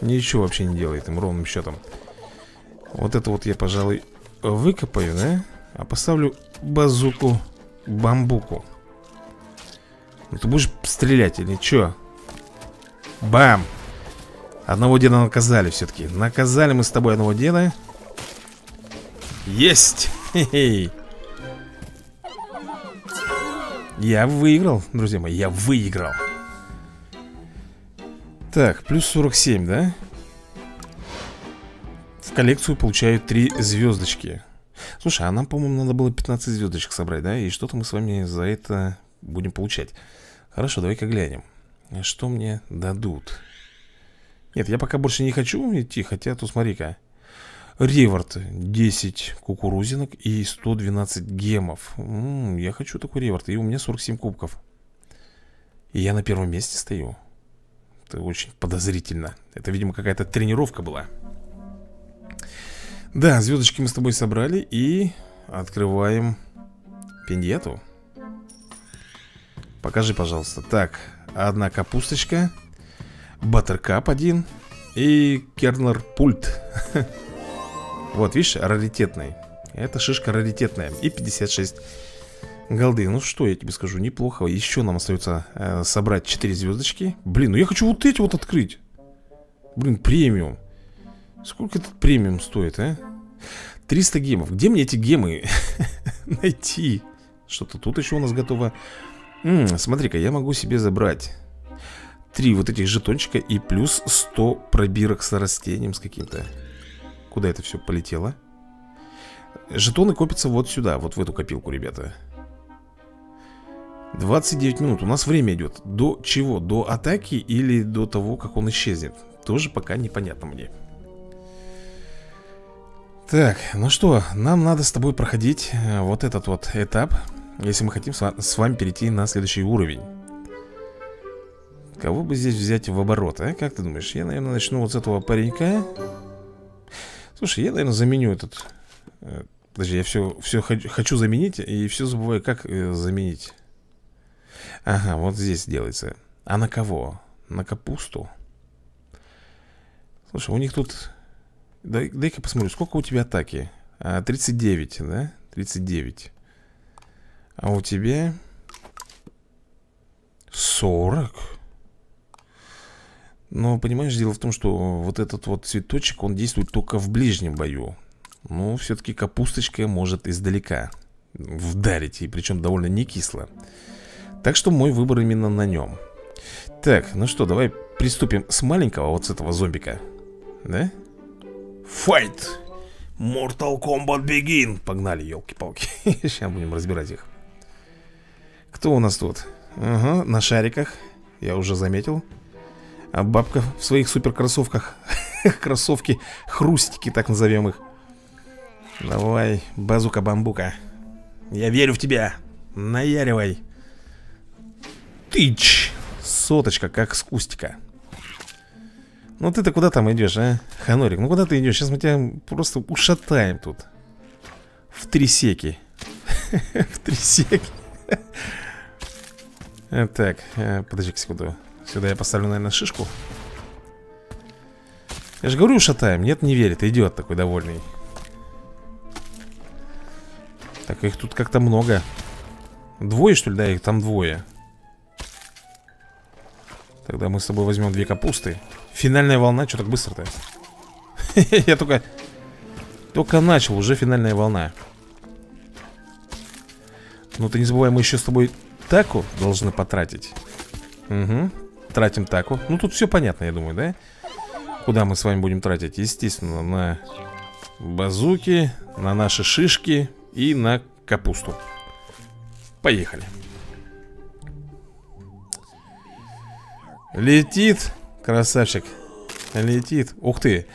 ничего вообще не делает им ровным счетом. Вот это вот я, пожалуй, выкопаю, да? А поставлю базуку, бамбуку. Ну, ты будешь стрелять или что? Бам! Одного деда наказали все-таки. Наказали мы с тобой одного деда. Есть! Хе-хей! Я выиграл, друзья мои, я выиграл. Так, плюс 47, да? В коллекцию получаю 3 звездочки. Слушай, а нам, по-моему, надо было 15 звездочек собрать, да? И что-то мы с вами за это будем получать. Хорошо, давай-ка глянем. Что мне дадут? Нет, я пока больше не хочу идти, хотя тут смотри-ка. Реворд 10 кукурузинок и 112 гемов. Я хочу такой реворд. И у меня 47 кубков. И я на первом месте стою. Это очень подозрительно. Это, видимо, какая-то тренировка была. Да, звездочки мы с тобой собрали. И открываем пиньету. Покажи, пожалуйста. Так, одна капусточка, баттеркап один и кернер пульт. Вот, видишь, раритетный. Это шишка раритетная. И 56 голды. Ну что я тебе скажу, неплохо. Еще нам остается собрать 4 звездочки. Блин, ну я хочу вот эти вот открыть. Блин, премиум. Сколько этот премиум стоит, а? 300 гемов. Где мне эти гемы найти? Что-то тут еще у нас готово. Смотри-ка, я могу себе забрать 3 вот этих жетончика и плюс 100 пробирок с растением с каким-то. Куда это все полетело? Жетоны копятся вот сюда, вот в эту копилку, ребята. 29 минут. У нас время идет. До чего? До атаки или до того, как он исчезнет? Тоже пока непонятно мне. Так, ну что, нам надо с тобой проходить вот этот вот этап, если мы хотим с вами перейти на следующий уровень. Кого бы здесь взять в оборот, а? Как ты думаешь? Я, наверное, начну вот с этого паренька. Слушай, я, наверное, заменю этот... Подожди, я все хочу заменить и все забываю, как заменить. Ага, вот здесь делается. А на кого? На капусту. Слушай, у них тут... Дай-ка посмотрю, сколько у тебя атаки? 39, да? 39. А у тебя... 40. Но, понимаешь, дело в том, что вот этот вот цветочек, он действует только в ближнем бою. Но все-таки капусточка может издалека вдарить, и причем довольно не кисло. Так что мой выбор именно на нем. Так, ну что, давай приступим с маленького, вот с этого зомбика. Да? Файт! Mortal Kombat Begin! Погнали, елки-палки. Сейчас будем разбирать их. Кто у нас тут? Ага, на шариках. Я уже заметил. А бабка в своих суперкроссовках. Кроссовки, хрустики, так назовем их. Давай, базука-бамбука. Я верю в тебя. Наяривай. Тыч. Соточка, как с кустика. Ну ты-то куда там идешь, а? Ханорик, ну куда ты идешь? Сейчас мы тебя просто ушатаем тут. В три секи. В три секи. Так, подожди секунду. Сюда я поставлю, наверное, шишку. Я же говорю, ушатаем. Нет, не верит, идет такой довольный. Так, их тут как-то много. Двое, что ли? Да, их там двое. Тогда мы с тобой возьмем две капусты. Финальная волна, что так быстро-то? Я только начал, уже финальная волна. Ну ты не забывай, мы еще с тобой таку должны потратить. Угу, тратим таку. Ну тут все понятно, я думаю, да? Куда мы с вами будем тратить? Естественно, на базуки, на наши шишки и на капусту. Поехали. Летит... Красавчик. Летит. Ух ты.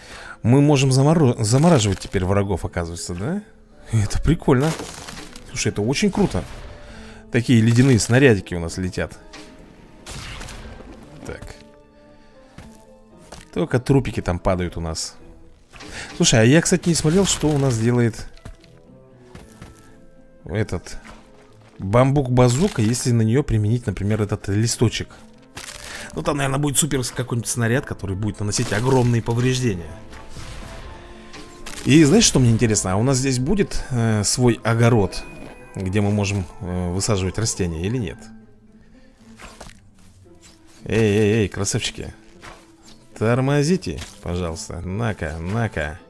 Мы можем замораживать теперь врагов, оказывается, да? Это прикольно. Слушай, это очень круто. Такие ледяные снарядики у нас летят. Так. Только трупики там падают у нас. Слушай, а я, кстати, не смотрел, что у нас делает этот бамбук-базука, если на нее применить, например, этот листочек. Ну там, наверное, будет супер какой-нибудь снаряд, который будет наносить огромные повреждения. И знаешь, что мне интересно? А у нас здесь будет свой огород, где мы можем высаживать растения или нет? Эй, красавчики. Тормозите, пожалуйста. На-ка, на-ка.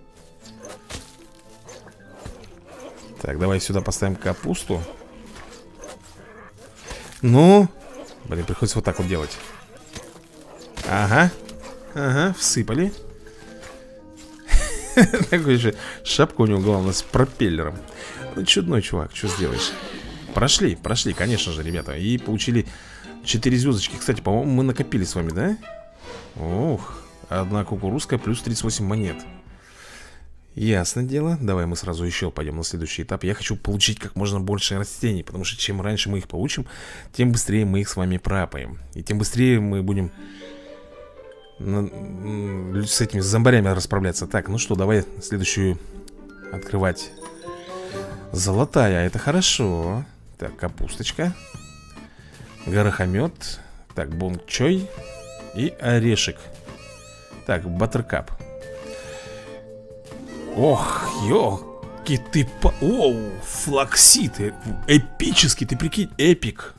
Так, давай сюда поставим капусту. Ну, блин, приходится вот так вот делать. Ага, ага, всыпали. Такой же шапка у него, главное, с пропеллером. Ну, чудной чувак, что сделаешь. Прошли, прошли, конечно же, ребята. И получили 4 звездочки. Кстати, по-моему, мы накопили с вами, да? Ох, одна кукурузка плюс 38 монет. Ясно дело. Давай мы сразу еще пойдем на следующий этап. Я хочу получить как можно больше растений, потому что чем раньше мы их получим, тем быстрее мы их с вами прапаем. И тем быстрее мы будем... с этими зомбарями расправляться. Так, ну что, давай следующую открывать. Золотая, это хорошо. Так, капусточка. Горохомет. Так, бонк чой. И орешек. Так, баттеркап. Ох, ёлки ты по... Оу, флаксид. Эпический, ты прикинь, эпик.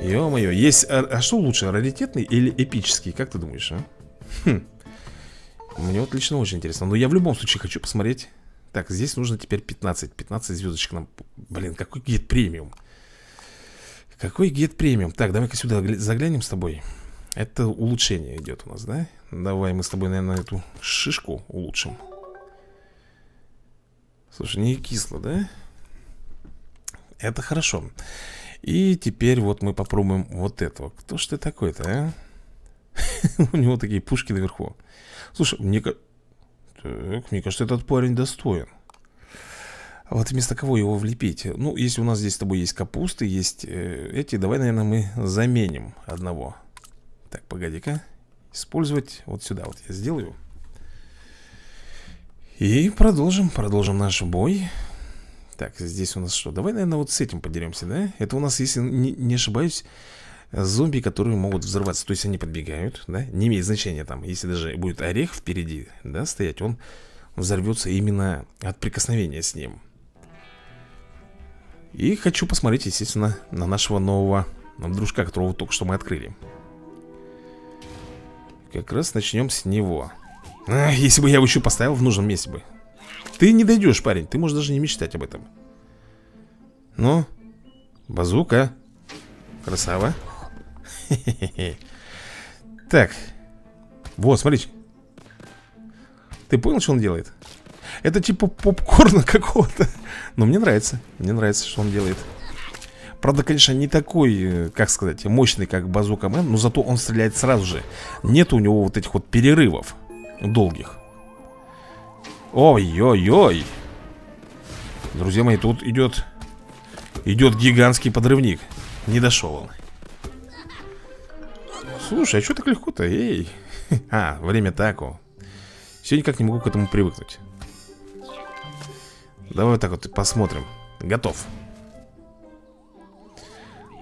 Ё-моё, есть... А что лучше, раритетный или эпический? Как ты думаешь, а? Хм. Мне вот лично очень интересно. Но я в любом случае хочу посмотреть. Так, здесь нужно теперь 15 звездочек нам... Блин, какой гет премиум. Какой гет премиум. Так, давай-ка сюда заглянем с тобой. Это улучшение идет у нас, да? Давай мы с тобой, наверное, эту шишку улучшим. Слушай, не кисло, да? Это хорошо. И теперь вот мы попробуем вот этого. Кто ж ты такой-то, а? У него такие пушки наверху. Слушай, мне кажется, этот парень достоин. А вот вместо кого его влепить? Ну, если у нас здесь с тобой есть капусты, есть эти, давай, наверное, мы заменим одного. Так, погоди-ка. Использовать вот сюда вот я сделаю. И продолжим наш бой. Так, здесь у нас что? Давай, наверное, вот с этим поделимся, да? Это у нас, если не ошибаюсь, зомби, которые могут взорваться. То есть они подбегают, да? Не имеет значения там, если даже будет орех впереди, да, стоять, он взорвется именно от прикосновения с ним. И хочу посмотреть, естественно, на нашего нового дружка, которого только что мы открыли. Как раз начнем с него. А, если бы я его еще поставил в нужном месте бы. Ты не дойдешь, парень, ты можешь даже не мечтать об этом. Ну, базука. Красава. Так. Вот, смотрите. Ты понял, что он делает? Это типа попкорна какого-то. Но мне нравится. Мне нравится, что он делает. Правда, конечно, не такой, как сказать, мощный, как Базука Мэн. Но зато он стреляет сразу же. Нет у него вот этих вот перерывов долгих. Ой-ой-ой. Друзья мои, тут идет гигантский подрывник. Не дошел он. Слушай, а что так легко-то? Эй. А, время таку. Все никак не могу к этому привыкнуть. Давай вот так вот посмотрим. Готов.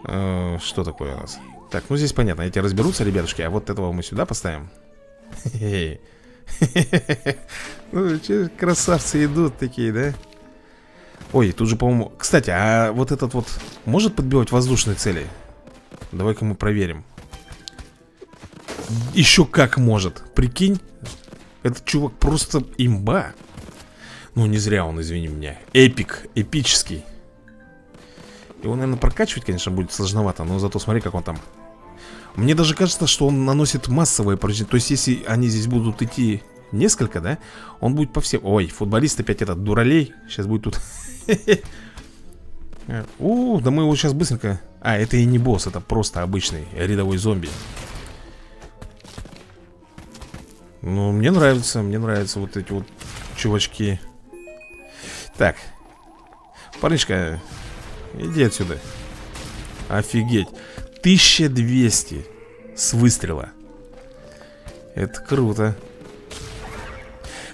Что такое у нас? Так, ну здесь понятно, эти разберутся, ребятушки. А вот этого мы сюда поставим. Ну, красавцы идут такие, да? Ой, тут же, по-моему... Кстати, а вот этот вот может подбивать воздушные цели? Давай-ка мы проверим. Еще как может. Прикинь. Этот чувак просто имба. Ну, не зря он, извини меня. Эпик, эпический. Его, наверное, прокачивать, конечно, будет сложновато. Но зато смотри, как он там. Мне даже кажется, что он наносит массовые поражения. То есть, если они здесь будут идти несколько, да, он будет по всем. Ой, футболист опять этот, дуралей. Сейчас будет тут. О, да мы его сейчас быстренько. А, это и не босс, это просто обычный рядовой зомби. Ну, мне нравятся вот эти вот чувачки. Так. Парнишка, иди отсюда. Офигеть. 1200 с выстрела. Это круто.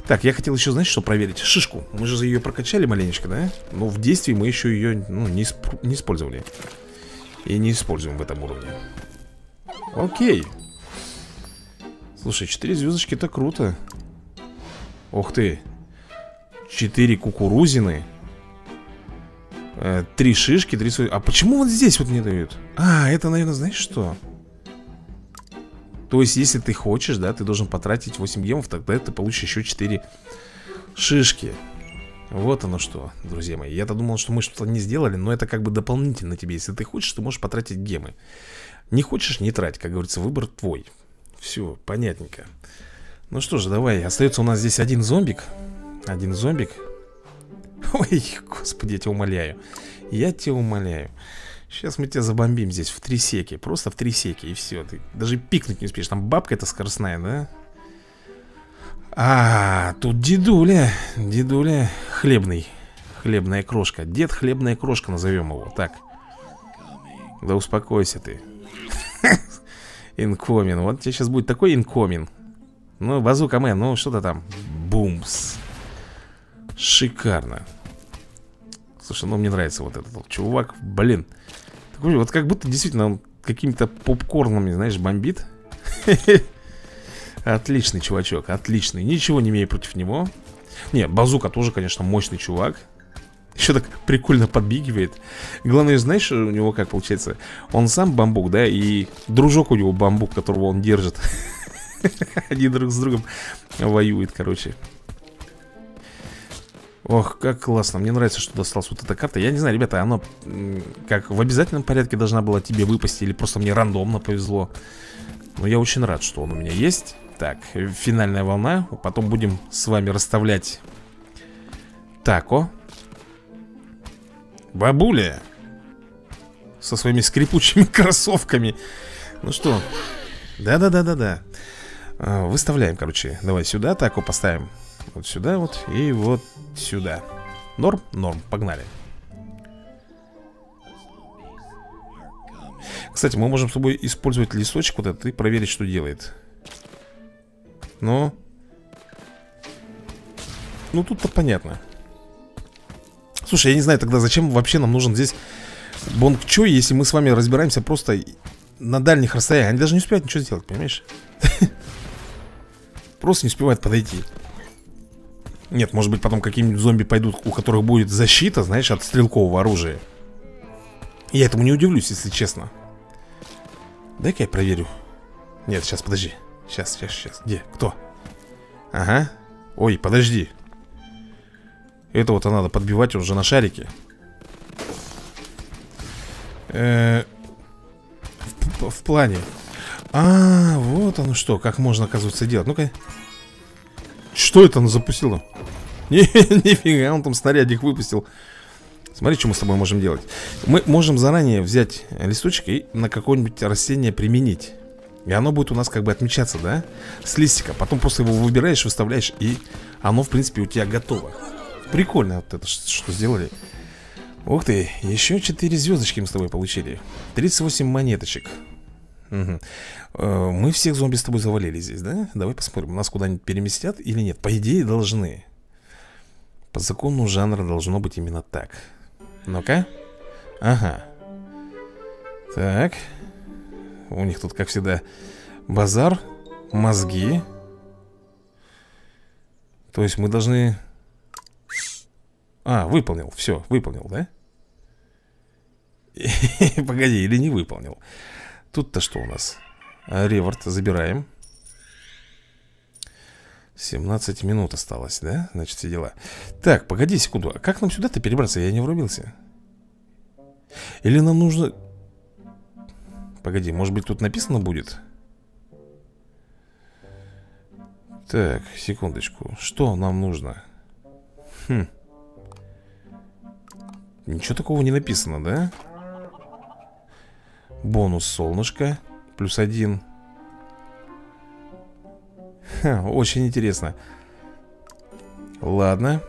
Так, я хотел еще, знаешь, что проверить? Шишку. Мы же ее прокачали маленечко, да? Но в действии мы еще ее не использовали. И не используем в этом уровне. Окей. Слушай, 4 звездочки, это круто. Ух ты. 4 кукурузины. 3 шишки, 3 свой... А почему вот здесь вот не дают? А, это, наверное, знаешь что? То есть, если ты хочешь, да, ты должен потратить 8 гемов, тогда ты получишь еще 4 шишки. Вот оно что, друзья мои. Я-то думал, что мы что-то не сделали, но это как бы дополнительно тебе. Если ты хочешь, ты можешь потратить гемы. Не хочешь, не трать, как говорится, выбор твой. Все, понятненько. Ну что же, давай, остается у нас здесь один зомбик. Один зомбик. Ой, господи, я тебя умоляю. Я тебя умоляю. Сейчас мы тебя забомбим здесь в 3 секи. Просто в 3 секи, и все. Ты даже пикнуть не успеешь, там бабка эта скоростная, да? А, тут дедуля. Дедуля хлебный. Хлебная крошка, дед хлебная крошка. Назовем его, так. Да успокойся ты. Инкомин, вот тебе сейчас будет такой инкомин. Ну, базука мэн, ну что-то там. Бумс. Шикарно. Слушай, ну мне нравится вот этот вот чувак. Блин, такой, вот как будто действительно он какими-то попкорнами, знаешь, бомбит. Отличный чувачок, отличный. Ничего не имею против него. Не, базука тоже, конечно, мощный чувак. Еще так прикольно подбегивает. Главное, знаешь, у него как получается. Он сам бамбук, да, и дружок у него бамбук, которого он держит. Они друг с другом воюют, короче. Ох, как классно, мне нравится, что досталась вот эта карта. Я не знаю, ребята, она как в обязательном порядке должна была тебе выпасть, или просто мне рандомно повезло. Но я очень рад, что он у меня есть. Так, финальная волна. Потом будем с вами расставлять тако. Бабуля, со своими скрипучими кроссовками. Ну что, да-да-да-да-да. Выставляем, короче. Давай сюда таку поставим. Вот сюда вот и вот сюда. Норм? Норм, погнали. Кстати, мы можем с тобой использовать лесочек вот этот и проверить, что делает. Но... ну тут-то понятно. Слушай, я не знаю тогда, зачем вообще нам нужен здесь Бонк Чой, если мы с вами разбираемся просто на дальних расстояниях. Они даже не успевают ничего сделать, понимаешь? Просто не успевают подойти. Нет, может быть потом какие-нибудь зомби пойдут, у которых будет защита, знаешь, от стрелкового оружия. Я этому не удивлюсь, если честно. Дай-ка я проверю. Нет, сейчас, подожди. Сейчас. Где? Кто? Ага. Ой, подожди. Этого-то надо подбивать уже на шарике. В плане. А, вот оно что. Как можно, оказывается, делать. Ну-ка. Что это оно запустило? Нифига, он там снарядик выпустил. Смотри, что мы с тобой можем делать. Мы можем заранее взять листочек и на какое-нибудь растение применить. И оно будет у нас как бы отмечаться, да? С листика. Потом просто его выбираешь, выставляешь, и оно, в принципе, у тебя готово. Прикольно вот это, что сделали. Ух ты, еще 4 звездочки мы с тобой получили. 38 монеточек. Угу. Мы всех зомби с тобой завалили здесь, да? Давай посмотрим, нас куда-нибудь переместят или нет. По идее должны. По закону жанра должно быть именно так. Ну-ка. Ага. Так. У них тут, как всегда, базар, мозги. То есть мы должны... А, выполнил, все, выполнил, да? Погоди, или не выполнил. Тут-то что у нас? Реворд забираем. 17 минут осталось, да? Значит, все дела. Так, погоди секунду. А как нам сюда-то перебраться? Я не врубился. Или нам нужно... Погоди, может быть тут написано будет? Так, секундочку. Что нам нужно? Хм. Ничего такого не написано, да? Бонус солнышко. +1. Ха, очень интересно. Ладно.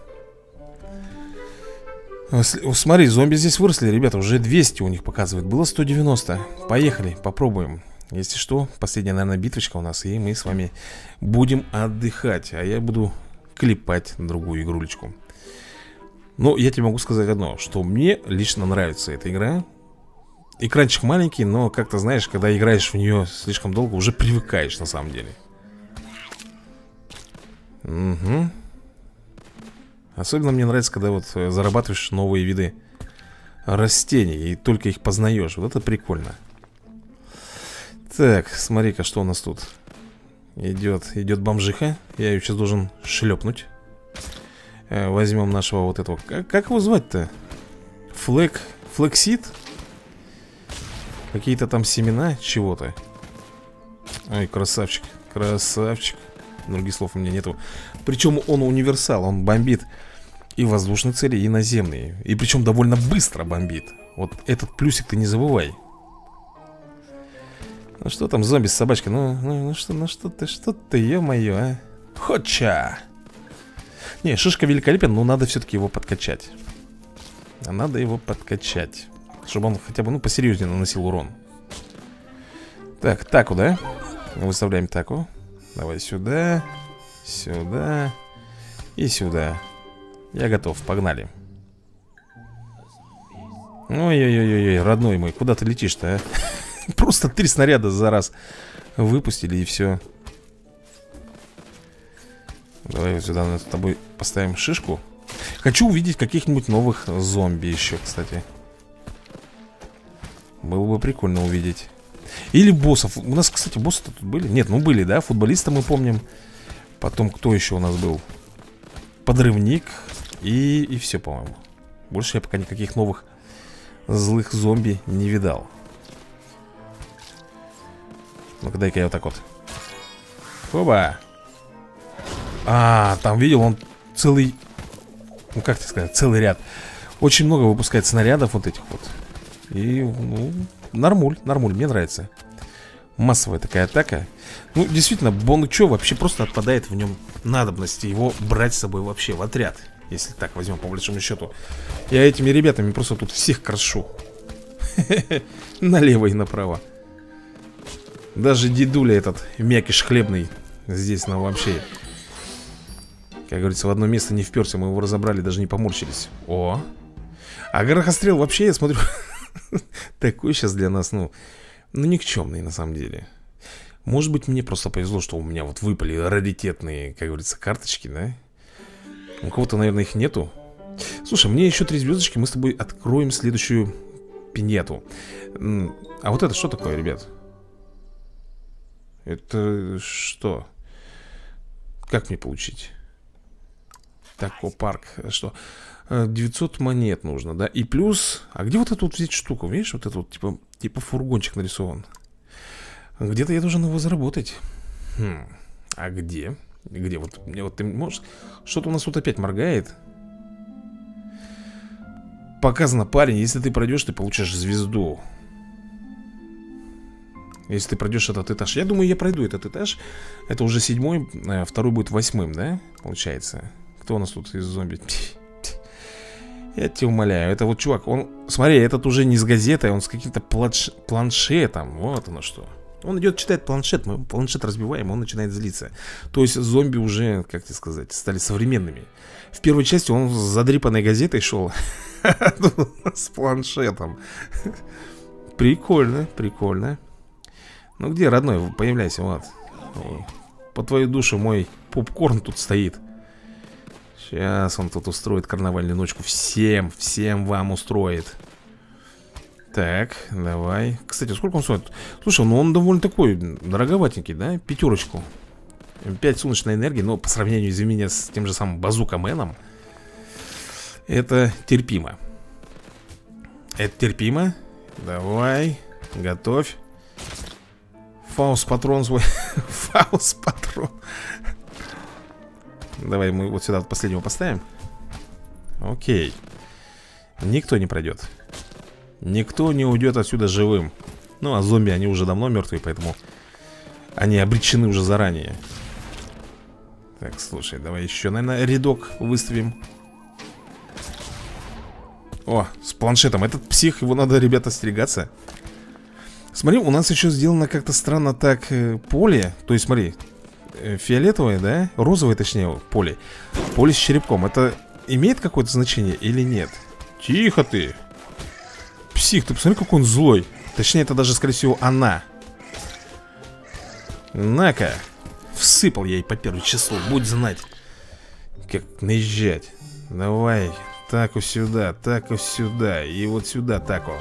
Смотри, зомби здесь выросли, ребята. Уже 200 у них показывает. Было 190. Поехали, попробуем. Если что, последняя, наверное, битвочка у нас. И мы с вами будем отдыхать. А я буду клепать другую игрулечку. Но я тебе могу сказать одно, что мне лично нравится эта игра. Экранчик маленький, но как-то, знаешь, когда играешь в нее слишком долго, уже привыкаешь на самом деле. Угу. Особенно мне нравится, когда вот зарабатываешь новые виды растений и только их познаешь. Вот это прикольно. Так, смотри-ка, что у нас тут. Идет бомжиха. Я ее сейчас должен шлепнуть. Возьмем нашего вот этого. Как его звать-то? Флексид? Какие-то там семена чего-то. Ой, красавчик. Красавчик. Других слов у меня нету. Причем он универсал, он бомбит и воздушные цели, и наземные. И причем довольно быстро бомбит. Вот этот плюсик ты не забывай. Ну что там, зомби с собачкой? Ну что ты, ё-моё, а? Хоча! Не, шишка великолепен, но надо все-таки его подкачать. Надо его подкачать, чтобы он хотя бы, ну, посерьезнее наносил урон. Так, таку, да? Выставляем таку. Давай сюда, сюда и сюда. Я готов, погнали. Ой-ой-ой, родной мой, куда ты летишь-то, а? Просто 3 снаряда за раз выпустили и все. Давай вот сюда над тобой поставим шишку. Хочу увидеть каких-нибудь новых зомби еще, кстати. Было бы прикольно увидеть. Или боссов. У нас, кстати, боссы-то тут были. Нет, ну были, да? Футболиста мы помним. Потом кто еще у нас был? Подрывник. И все, по-моему. Больше я пока никаких новых злых зомби не видал. Ну-ка, дай-ка я вот так вот. Хоба! А, там видел, он целый... Ну, как тебе сказать, целый ряд. Очень много выпускает снарядов вот этих вот. И, ну, нормуль, мне нравится. Массовая такая атака. Ну, действительно, Бонк Чой вообще просто отпадает в нем надобности. Его брать с собой вообще в отряд. Если так возьмем, по большому счету. Я этими ребятами просто тут всех крошу. Налево и направо. Даже дедуля этот мякиш хлебный здесь нам вообще, как говорится, в одно место не вперся. Мы его разобрали, даже не поморщились. О! А горохострел вообще, я смотрю, такой сейчас для нас, ну никчемный на самом деле. Может быть, мне просто повезло, что у меня вот выпали раритетные, как говорится, карточки, да? У кого-то, наверное, их нету. Слушай, мне еще 3 звездочки, мы с тобой откроем следующую пинету. А вот это что такое, ребят? Это что? Как мне получить? Так, Ballpark, что? 900 монет нужно, да? И плюс... А где вот эту вот взять штуку? Видишь, вот эту вот, типа фургончик нарисован. Где-то я должен его заработать. А где? Где вот? Мне вот ты можешь... Что-то у нас тут опять моргает. Показано, парень, если ты пройдешь, ты получишь звезду. Если ты пройдешь этот этаж. Я думаю, я пройду этот этаж. Это уже 7-й, 2-й будет 8-м, да? Получается. Кто у нас тут из зомби? Я тебя умоляю. Это вот чувак, он... Смотри, этот уже не с газетой, он с каким-то планшетом. Вот оно что. Он идет, читает планшет, мы планшет разбиваем, он начинает злиться. То есть зомби уже, как тебе сказать, стали современными. В первой части он с задрипанной газетой шел, с планшетом. Прикольно, прикольно. Ну где, родной, появляйся, вот. По твою душу мой попкорн тут стоит. Сейчас он тут устроит карнавальную ночку. Всем, всем вам устроит. Так, давай. Кстати, сколько он стоит? Слушай, ну он довольно такой дороговатенький, да? 5. 5 солнечной энергии, но по сравнению, извини меня, с тем же самым Базукаменом, это терпимо. Это терпимо. Давай, готовь. Фаус-патрон свой. Фаус-патрон. Давай мы вот сюда последнего поставим. Окей. Никто не пройдет. Никто не уйдет отсюда живым. Ну, а зомби, они уже давно мертвые, поэтому они обречены уже заранее. Так, слушай, давай еще, наверное, рядок выставим. О, с планшетом. Этот псих, его надо, ребята, остерегаться. Смотри, у нас еще сделано как-то странно так поле. То есть, смотри, фиолетовое, да? Розовое, точнее, поле. Поле с черепком. Это имеет какое-то значение или нет? Тихо ты! Псих, ты посмотри, какой он злой. Точнее, это даже, скорее всего, она. На-ка. Всыпал я ей по 1 числу, будь знать, как наезжать. Давай, таку сюда, и вот сюда таку.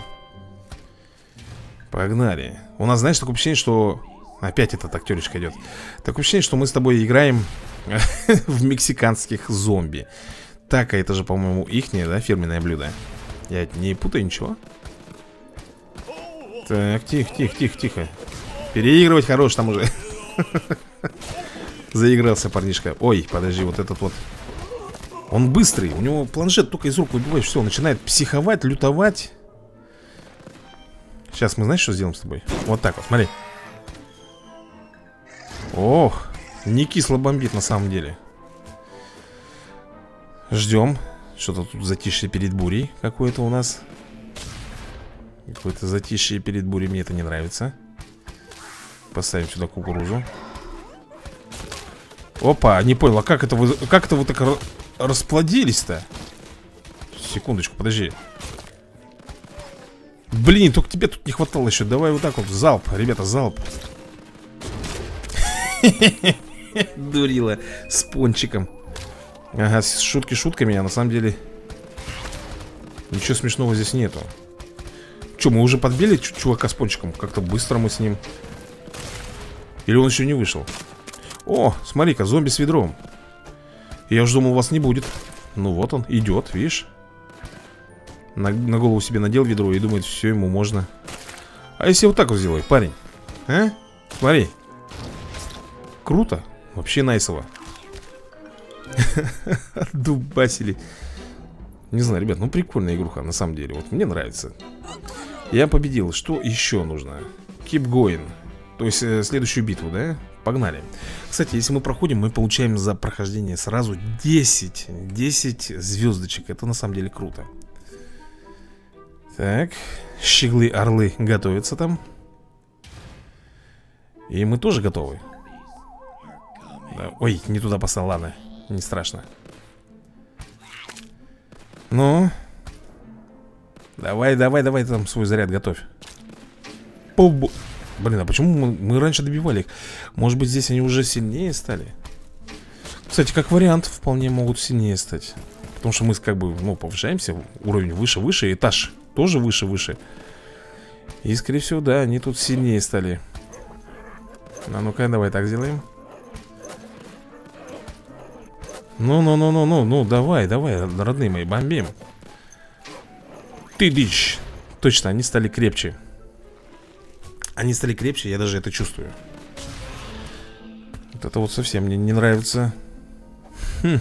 Погнали. У нас, знаешь, такое ощущение, что... Опять этот актеречка идет. Такое ощущение, что мы с тобой играем в мексиканских зомби. Така, это же, по-моему, ихнее, да, фирменное блюдо. Я не путаю ничего. Так, тихо, тихо, тихо, тихо. Переигрывать хорош там уже. Заигрался парнишка. Ой, подожди, вот этот вот. Он быстрый, у него планшет только из рук выбиваешь. Все, он начинает психовать, лютовать. Сейчас мы, знаешь, что сделаем с тобой? Вот так вот, смотри. Ох, не кисло бомбит на самом деле. Ждем. Что-то тут затишье перед бурей какое-то у нас. Какое-то затишье перед бурей, мне это не нравится. Поставим сюда кукурузу. Опа, не понял, а как это вы так расплодились-то? Секундочку, подожди. Блин, только тебе тут не хватало еще. Давай вот так вот, залп, ребята, залп. Дурила с пончиком. Ага, шутки шутками, а на самом деле ничего смешного здесь нету. Че, мы уже подбили чувака с пончиком? Как-то быстро мы с ним. Или он еще не вышел? О, смотри-ка, зомби с ведром. Я уж думал, вас не будет. Ну вот он, идет, видишь. На голову себе надел ведро и думает, все, ему можно. А если вот так вот сделаю, парень? А? Смотри. Круто, вообще найсово. Дубасили. Не знаю, ребят, ну прикольная игруха, на самом деле. Вот мне нравится. Я победил. Что еще нужно? Keep going. То есть следующую битву, да? Погнали. Кстати, если мы проходим, мы получаем за прохождение сразу 10 звездочек. Это на самом деле круто. Так. Щеглы-орлы готовятся там. И мы тоже готовы. Да. Ой, не туда поставил, ладно. Не страшно. Ну. Давай, давай, давай, там свой заряд готовь. Пу-бу. Блин, а почему мы раньше добивали их? Может быть, здесь они уже сильнее стали? Кстати, как вариант, вполне могут сильнее стать. Потому что мы как бы, ну, повышаемся. Уровень выше, выше, этаж тоже выше, выше. И, скорее всего, да, они тут сильнее стали. А ну-ка, давай так сделаем. Ну, давай, давай, родные мои, бомбим. Ты дичь. Точно, они стали крепче. Они стали крепче, я даже это чувствую. Вот это вот совсем мне не нравится. Хм.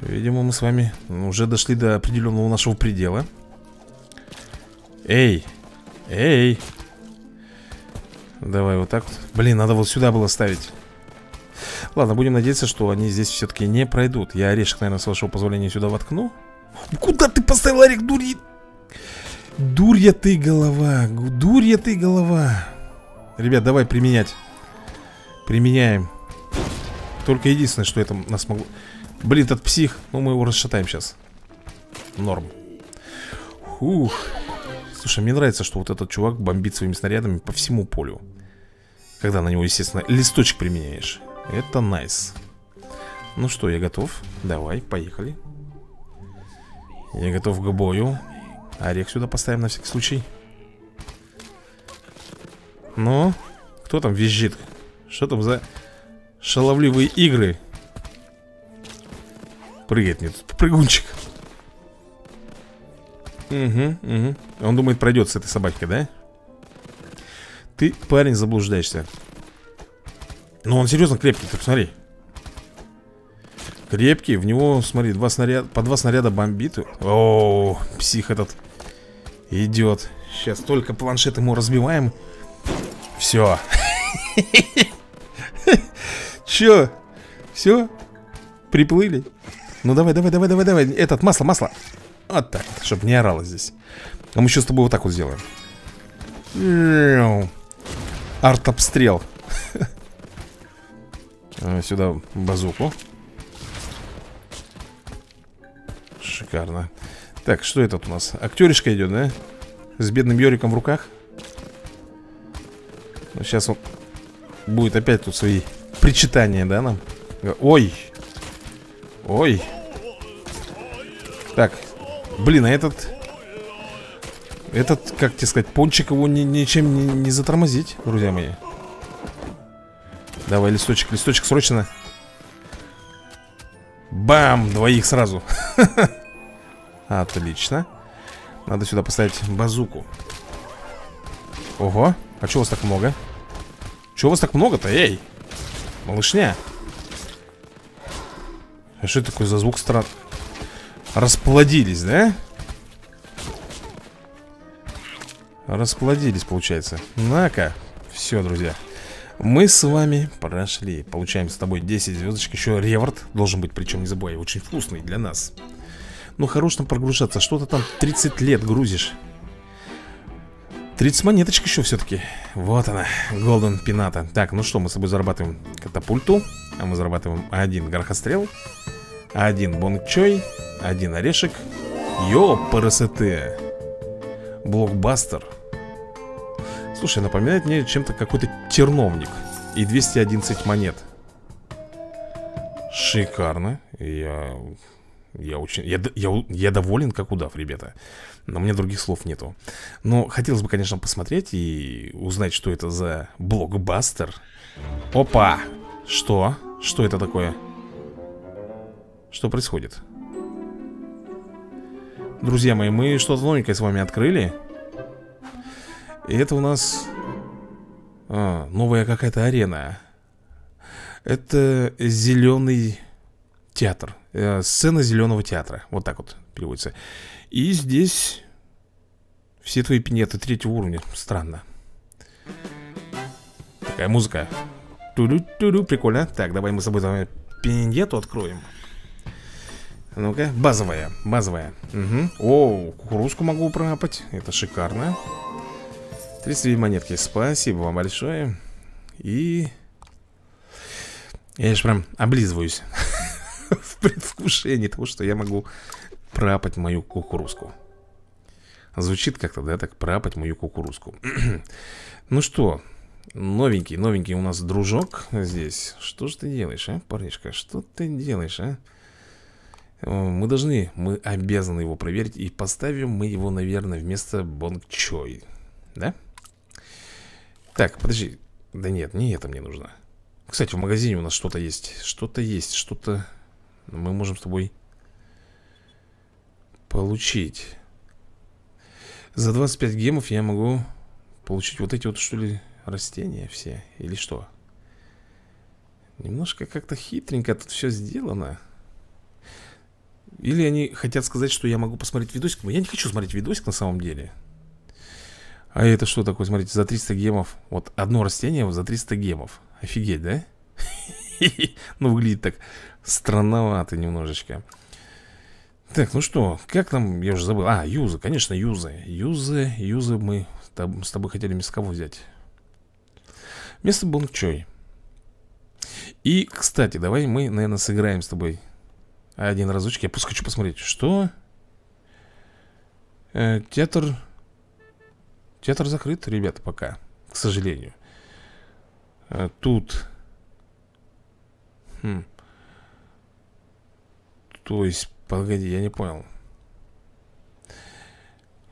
Видимо, мы с вами уже дошли до определенного нашего предела. Эй! Эй! Давай вот так вот. Блин, надо вот сюда было ставить. Ладно, будем надеяться, что они здесь все-таки не пройдут. Я орешек, наверное, с вашего позволения сюда воткну. Куда ты поставил орек, дури? Дурья ты голова, дурья ты голова. Ребят, давай применять. Применяем. Только единственное, что это нас могло... Блин, этот псих, ну мы его расшатаем сейчас. Норм. Ух. Слушай, мне нравится, что вот этот чувак бомбит своими снарядами по всему полю. Когда на него, естественно, листочек применяешь. Это найс. Ну что, я готов. Давай, поехали. Я готов к бою. Орех сюда поставим на всякий случай. Но кто там визжит? Что там за шаловливые игры? Прыгает мне тут прыгунчик. Угу, угу. Он думает, пройдет с этой собакой, да? Ты, парень, заблуждаешься. Ну он серьезно крепкий, ты посмотри. Крепкий, в него, смотри, по два снаряда бомбит. О, псих этот идет. Сейчас только планшет ему разбиваем. Все. Че? Все? Приплыли? Ну давай, давай, давай, давай, давай. Этот, масло, масло. Вот так, чтобы не орало здесь. А мы еще с тобой вот так вот сделаем. Артобстрел. Сюда базуку. Шикарно. Так, что это у нас? Актеришка идет, да? С бедным Йориком в руках. Сейчас он будет опять тут свои причитания, да, нам? Ой! Ой! Так, блин, а этот... Этот, как тебе сказать, пончик его ничем не затормозить, друзья мои. Давай, листочек, листочек, срочно. Бам! Двоих сразу. Отлично. Надо сюда поставить базуку. Ого, а чего у вас так много? Чего у вас так много-то? Эй, малышня. А что это такое за звук странный? Расплодились, да? Расплодились, получается. На-ка, все, друзья. Мы с вами прошли. Получаем с тобой 10 звездочек. Еще реворд должен быть, причем не забывай, очень вкусный для нас. Ну, хорош там прогружаться. Что-то там 30 лет грузишь. 30 монеточек еще все-таки. Вот она, Golden Pinata. Так, ну что, мы с собой зарабатываем катапульту. А мы зарабатываем 1 горохострел, 1 бонк чой, 1 орешек. Йо, парасете. Блокбастер. Слушай, напоминает мне чем-то какой-то терновник. И 211 монет. Шикарно. Я доволен, как удав, ребята. Но у меня других слов нету. Но хотелось бы, конечно, посмотреть и узнать, что это за блокбастер. Опа! Что? Что это такое? Что происходит? Друзья мои, мы что-то новенькое с вами открыли. И это у нас новая какая-то арена. Это зеленый театр. Сцена зеленого театра. Вот так вот переводится. И здесь Все твои пинеты третьего уровня. Странно. Такая музыка. Ту-ду-ту-ду, прикольно. Так, давай мы с собой пинету откроем. Ну-ка, базовая, базовая. Угу. О, кукурузку могу пропать. Это шикарно. 32 монетки, спасибо вам большое. И... я же прям облизываюсь в предвкушении того, что я могу пропать мою кукурузку. Звучит как-то, да, так, пропать мою кукурузку. Ну что, новенький, новенький у нас дружок здесь. Что же ты делаешь, а, парнишка? Что ты делаешь, а? Мы должны, мы обязаны его проверить. И поставим мы его, наверное, вместо Бонк Чой. Да? Так, подожди. Да нет, не это мне нужно. Кстати, в магазине у нас что-то есть. Что-то есть, что-то мы можем с тобой получить. За 25 гемов я могу получить вот эти вот, что ли, растения все. Или что? Немножко как-то хитренько тут все сделано. Или они хотят сказать, что я могу посмотреть видосик. Я не хочу смотреть видосик на самом деле. А это что такое, смотрите, за 300 гемов. Вот одно растение за 300 гемов. Офигеть, да? Ну, выглядит так странновато немножечко. Так, ну что, как там, я уже забыл. А, юзы, конечно, юзы. Юзы, юзы мы с тобой хотели вместо кого взять? Вместо Бонк Чой. И, кстати, давай мы, наверное, сыграем с тобой один разочек. Я просто хочу посмотреть, что? Театр... театр закрыт, ребята, пока. К сожалению. Тут то есть, погоди, я не понял.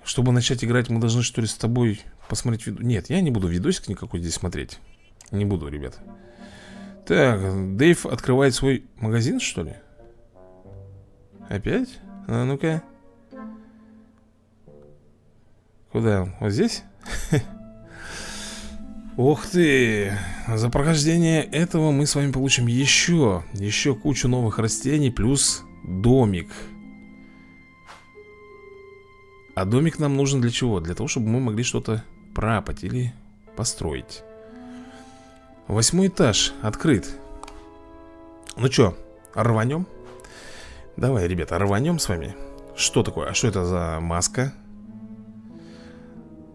Чтобы начать играть, мы должны, что ли, с тобой посмотреть видосик? Нет, я не буду видосик никакой здесь смотреть. Не буду, ребят. Так, Дэйв открывает свой магазин, что ли? Опять? А ну-ка. Куда он? Вот здесь? Ух ты! За прохождение этого мы с вами получим еще кучу новых растений, плюс домик. А домик нам нужен для чего? Для того, чтобы мы могли что-то пропать или построить. 8 этаж открыт. Ну чё, рванем? Давай, ребята, рванем с вами. Что такое? А что это за маска?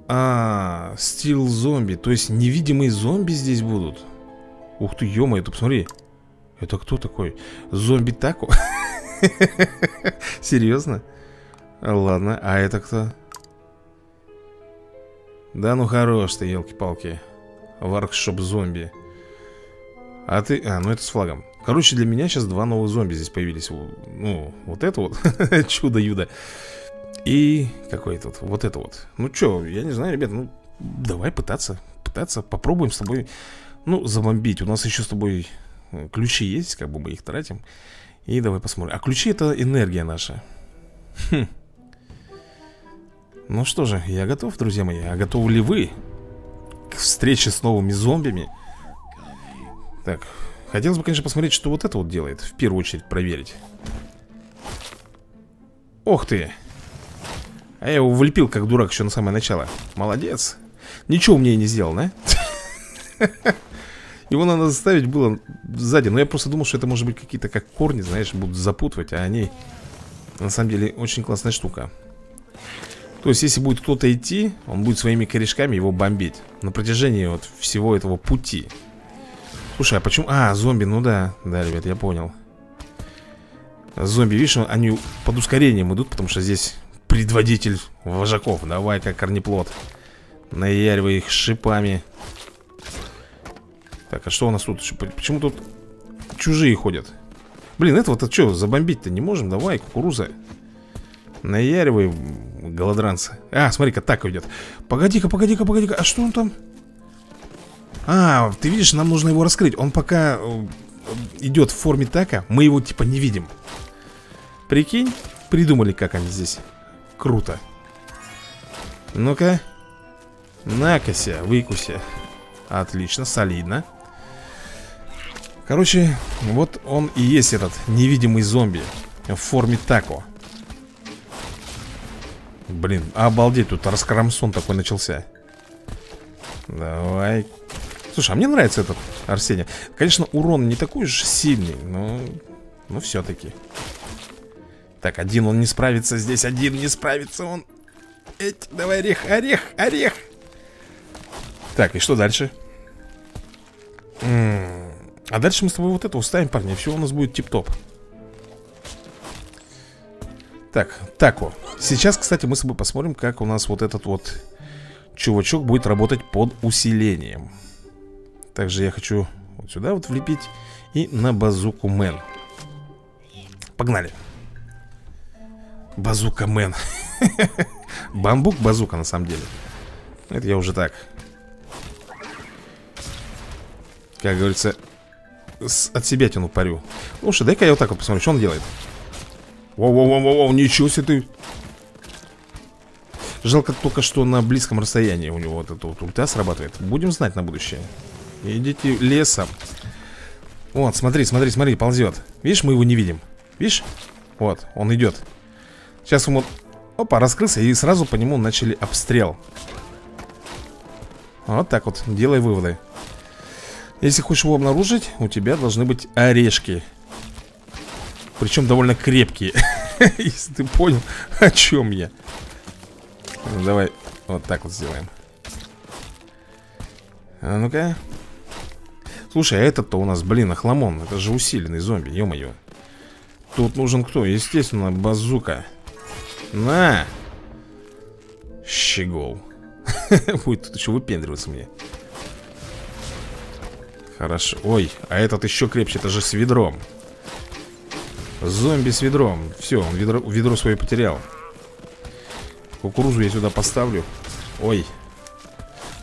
А, стил зомби. То есть невидимые зомби здесь будут. Ух ты, ё-моё, ты посмотри. Это кто такой? Зомби Тако? Серьезно? Ладно, а это кто? Да ну хорош ты, елки-палки. Воркшоп зомби. А ты... а, ну это с флагом. Короче, для меня сейчас два новых зомби здесь появились. Ну, вот это вот чудо-юдо. И какой тут? Вот это вот. Ну чё, я не знаю, ребят, ну давай пытаться, попробуем с тобой, ну, забомбить. У нас еще с тобой ключи есть, как бы мы их тратим. И давай посмотрим. А ключи — это энергия наша. Хм. Ну что же, я готов, друзья мои. А готовы ли вы к встрече с новыми зомбими? Так, хотелось бы, конечно, посмотреть, что вот это вот делает. В первую очередь проверить. Ох ты! А я его влепил как дурак еще на самое начало. Молодец. Ничего мне и не сделал, да? Его надо заставить было сзади. Но я просто думал, что это может быть какие-то как корни, знаешь, будут запутывать. А они, на самом деле, очень классная штука. То есть, если будет кто-то идти, он будет своими корешками его бомбить на протяжении вот всего этого пути. Слушай, а почему... а, зомби, ну да. Да, ребят, я понял. Зомби, видишь, они под ускорением идут, потому что здесь... предводитель вожаков. Давай-ка, корнеплод. Наяривай их шипами. Так, а что у нас тут? Почему тут чужие ходят? Блин, это вот что, забомбить-то не можем? Давай, кукуруза. Наяривай, голодранцы. А, смотри-ка, так идет. Погоди-ка, погоди-ка, погоди-ка. А что он там? А, ты видишь, нам нужно его раскрыть. Он пока идет в форме така, мы его типа не видим. Прикинь, придумали, как они здесь. Круто. Ну-ка. Накося, выкуся. Отлично, солидно. Короче, вот он и есть этот невидимый зомби в форме тако. Блин, обалдеть, тут раскрамсон такой начался. Давай. Слушай, а мне нравится этот Арсений. Конечно, урон не такой уж сильный, но... Ну, все-таки. Так, один он не справится здесь, один не справится он. Эть, давай, орех, орех, орех. Так, и что дальше? А дальше мы с тобой вот это уставим, парни. Все у нас будет тип-топ. Так, тако. Сейчас, кстати, мы с тобой посмотрим, как у нас вот этот вот чувачок будет работать под усилением. Также я хочу вот сюда вот влепить. И на базуку мэн. Погнали. Базука мэн. Бамбук-базука, на самом деле. Это я уже так, как говорится, от себя тяну парю. Слушай, дай-ка я вот так вот посмотрю, что он делает. Воу-воу-воу-воу, ничего себе ты. Жалко только, что на близком расстоянии у него вот это вот ульта срабатывает. Будем знать на будущее. Идите лесом. Вот, смотри, смотри, смотри, ползет. Видишь, мы его не видим. Видишь? Вот, он идет. Сейчас он вот, опа, раскрылся. И сразу по нему начали обстрел. Вот так вот, делай выводы. Если хочешь его обнаружить, у тебя должны быть орешки. Причем довольно крепкие. Если ты понял, о чем я. Давай вот так вот сделаем. А ну-ка. Слушай, а этот-то у нас, блин, охламон. Это же усиленный зомби, ё-моё. Тут нужен кто? Естественно, базука. На! Щегол. Будет тут еще выпендриваться мне. Хорошо. Ой, а этот еще крепче. Это же с ведром. Зомби с ведром. Все, он ведро свое потерял. Кукурузу я сюда поставлю. Ой.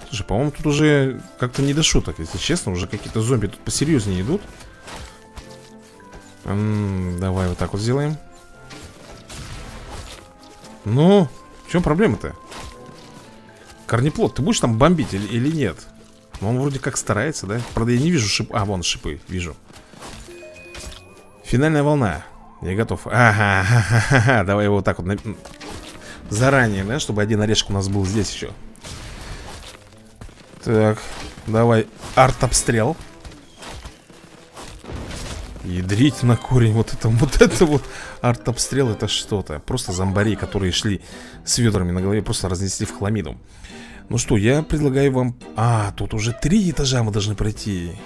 Слушай, по-моему, тут уже как-то не до шуток. Если честно, уже какие-то зомби тут посерьезнее идут. Давай вот так вот сделаем. Ну, в чем проблема-то? Корнеплод, ты будешь там бомбить или нет? Но он вроде как старается, да? Правда, я не вижу шипы. А, вон шипы, вижу. Финальная волна. Я готов. Ага, давай его вот так вот заранее, да? Чтобы один орешек у нас был здесь еще. Так, давай артобстрел. Ядрить на корень. Вот это вот артобстрел, это что-то. Просто зомбарей, которые шли с ведрами на голове, просто разнесли в хламиду. Ну что, я предлагаю вам... А, тут уже 3 этажа мы должны пройти.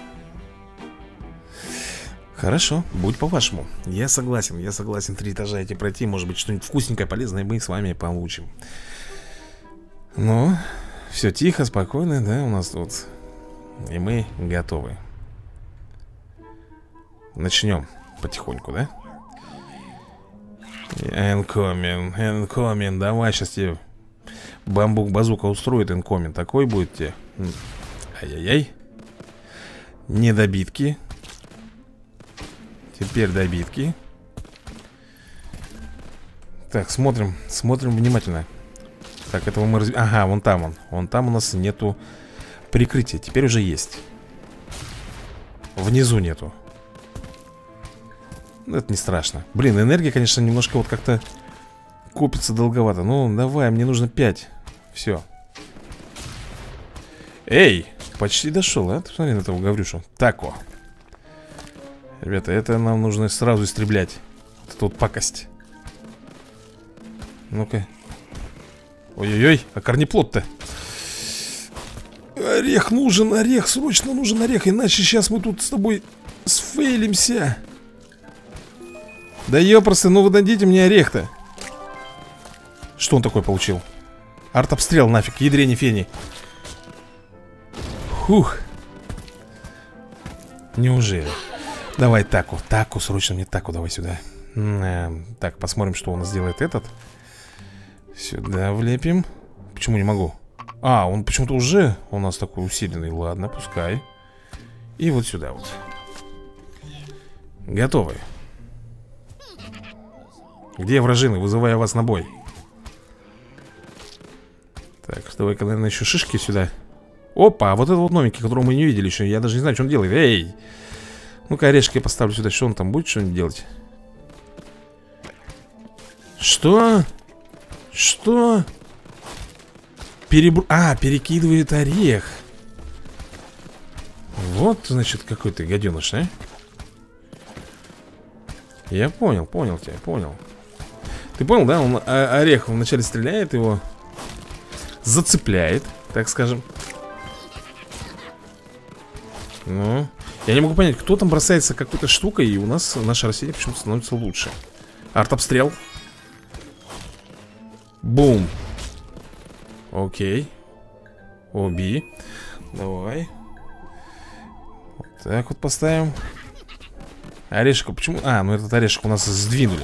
Хорошо, будь по-вашему. Я согласен 3 этажа эти пройти. Может быть, что-нибудь вкусненькое, полезное мы с вами получим. Но все тихо, спокойно, да, у нас тут. И мы готовы. Начнем потихоньку, да? Incoming, давай, сейчас тебе... Бамбук-базука устроит инкомин. Такой будет тебе. Ай-яй-яй. Недобитки. Теперь добитки. Так, смотрим. Смотрим внимательно. Так, этого мы разберем. Ага, вон там он. Вон там у нас нету прикрытия. Теперь уже есть. Внизу нету. Это не страшно. Блин, энергия, конечно, немножко вот как-то копится долговато. Ну, давай, мне нужно 5. Все. Эй, почти дошел, а? Ты смотри на этого гаврюшу. Тако. Ребята, это нам нужно сразу истреблять. Это вот пакость. Ну-ка. Ой-ой-ой, а корнеплод-то? Орех нужен, орех, срочно нужен орех. Иначе сейчас мы тут с тобой сфейлимся. Да ёпросты, ну вы дадите мне орех-то. Что он такой получил? Артобстрел нафиг, ядрени фени. Фух. Неужели? Давай таку, таку, срочно мне таку давай сюда. Так, посмотрим, что у нас делает этот. Сюда влепим. Почему не могу? А, он почему-то уже у нас такой усиленный. Ладно, пускай. И вот сюда вот. Готовы. Где вражины? Вызываю вас на бой. Так, давай-ка, наверное, еще шишки сюда. Опа, вот это вот новенький, которого мы не видели еще. Я даже не знаю, что он делает. Эй! Ну-ка, орешки я поставлю сюда. Что он там будет что-нибудь делать? Что? Что? Перекидывает орех. Вот, значит, какой ты гаденыш, а? Я понял, понял тебя, понял. Ты понял, да? Он орех вначале стреляет, его зацепляет, так скажем. Ну, я не могу понять, кто там бросается какой-то штукой, и у нас наше растение почему-то становится лучше. Артобстрел. Бум. Окей. Оби. Давай. Вот так вот поставим. Орешек, почему? А, ну этот орешек у нас сдвинули.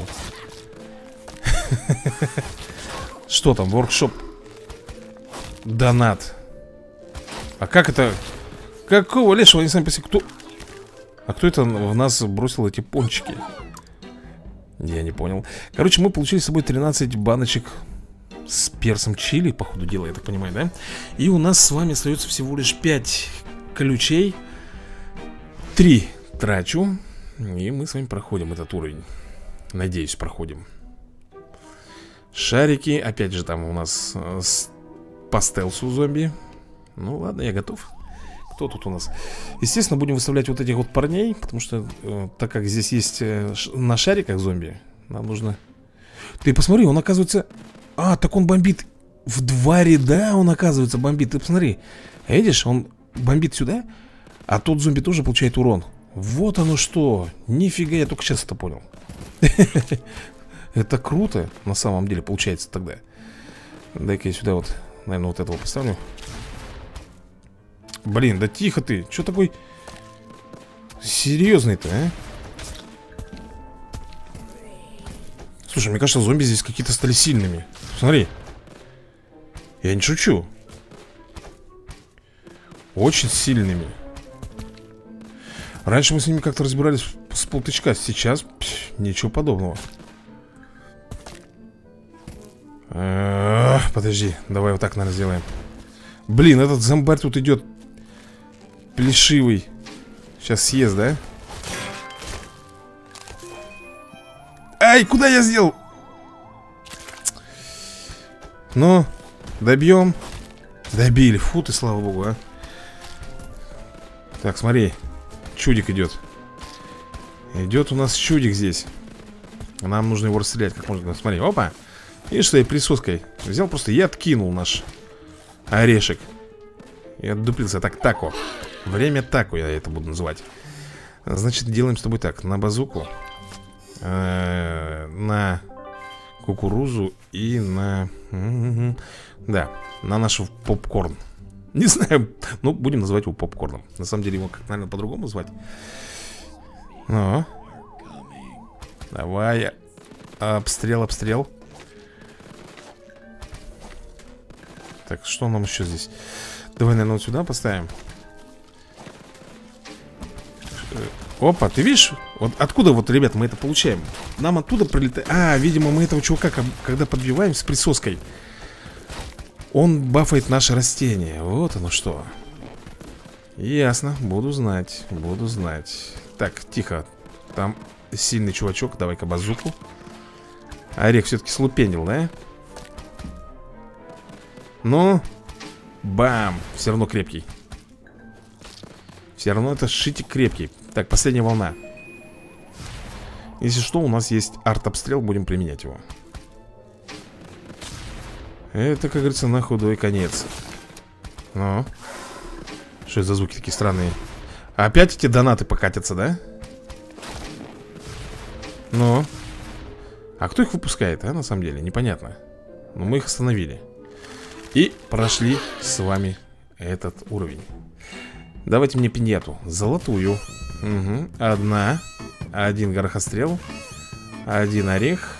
Что там, воркшоп? Донат. А как это? Какого лешего они сами по себе? Кто? А кто это в нас бросил эти пончики? Я не понял. Короче, мы получили с собой 13 баночек с перцем чили, по ходу дела, я так понимаю, да? И у нас с вами остается всего лишь 5 ключей. 3 трачу. И мы с вами проходим этот уровень. Надеюсь, проходим. Шарики. Опять же, там у нас по стелсу зомби. Ну ладно, я готов. Кто тут у нас? Естественно, будем выставлять вот этих вот парней. Потому что, так как здесь есть на шариках зомби, нам нужно... Ты посмотри, он оказывается... А, так он бомбит в 2 ряда, он оказывается бомбит. Ты посмотри, видишь, он бомбит сюда, а тот зомби тоже получает урон. Вот оно что. Нифига, я только сейчас это понял. Это круто, на самом деле, получается тогда. Дай-ка я сюда вот, наверное, вот этого поставлю. Блин, да тихо ты. Че такой серьезный-то, а? Слушай, мне кажется, зомби здесь какие-то стали сильными. Смотри. Я не шучу. Очень сильными. Раньше мы с ними как-то разбирались с полтычка. Сейчас ничего подобного. Подожди, давай вот так, наверное, сделаем. Блин, этот зомбарь тут идет плешивый. Сейчас съест, да? Ай, куда я сделал? Ну, добьем. Добили, фу ты, слава богу, а. Так, смотри. Чудик идет. Идет у нас чудик здесь. Нам нужно его расстрелять как можно. Смотри, опа. Видишь, что я присоской взял, просто я откинул наш орешек. Я отдуплился. Так, тако. Время тако я это буду называть. Значит, делаем с тобой так. На базуку, на кукурузу и на... Да, на наш попкорн. Не знаю, ну, будем называть его попкорном. На самом деле его, как, наверное, по-другому звать. Ну, давай. Обстрел, обстрел. Так, что нам еще здесь? Давай, наверное, вот сюда поставим. Опа, ты видишь? Вот откуда вот, ребят, мы это получаем? Нам оттуда прилетает... А, видимо, мы этого чувака, когда подбиваем с присоской, он бафает наше растение. Вот оно что. Ясно, буду знать. Буду знать. Так, тихо. Там сильный чувачок. Давай-ка базуку. Орех все-таки слупенил, да? Но, бам, все равно крепкий. Все равно это шитик крепкий. Так, последняя волна. Если что, у нас есть артобстрел, будем применять его. Это, как говорится, на худой конец. Ну, что это за звуки такие странные? Опять эти донаты покатятся, да? Ну, а кто их выпускает, а, на самом деле? Непонятно. Но мы их остановили и прошли с вами этот уровень. Давайте мне пиньяту. Золотую. Угу. Одна. Один горохострел. Один орех.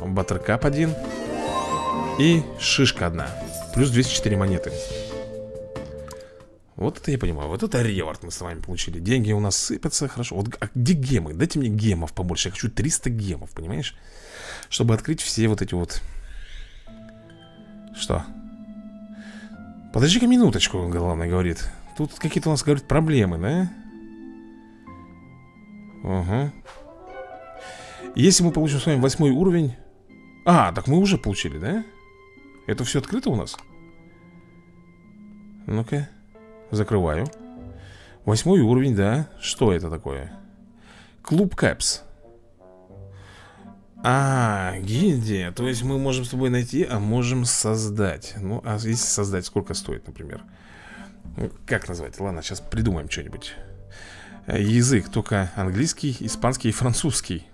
Баттеркап 1. И шишка 1. Плюс 204 монеты. Вот это я понимаю. Вот это реворд мы с вами получили. Деньги у нас сыпятся. Хорошо. Вот, а где гемы? Дайте мне гемов побольше. Я хочу 300 гемов, понимаешь? Чтобы открыть все вот эти вот... Что? Подожди-ка минуточку, главное, говорит. Тут какие-то у нас, говорит, проблемы, да? Ага. Если мы получим с вами 8 уровень... А, так мы уже получили, да? Это все открыто у нас? Ну-ка. Закрываю. 8 уровень, да? Что это такое? Клуб Капс. А, гильдия. То есть мы можем с тобой найти, а можем создать. Ну, а если создать, сколько стоит, например? Как назвать? Ладно, сейчас придумаем что-нибудь. Язык только английский, испанский и французский.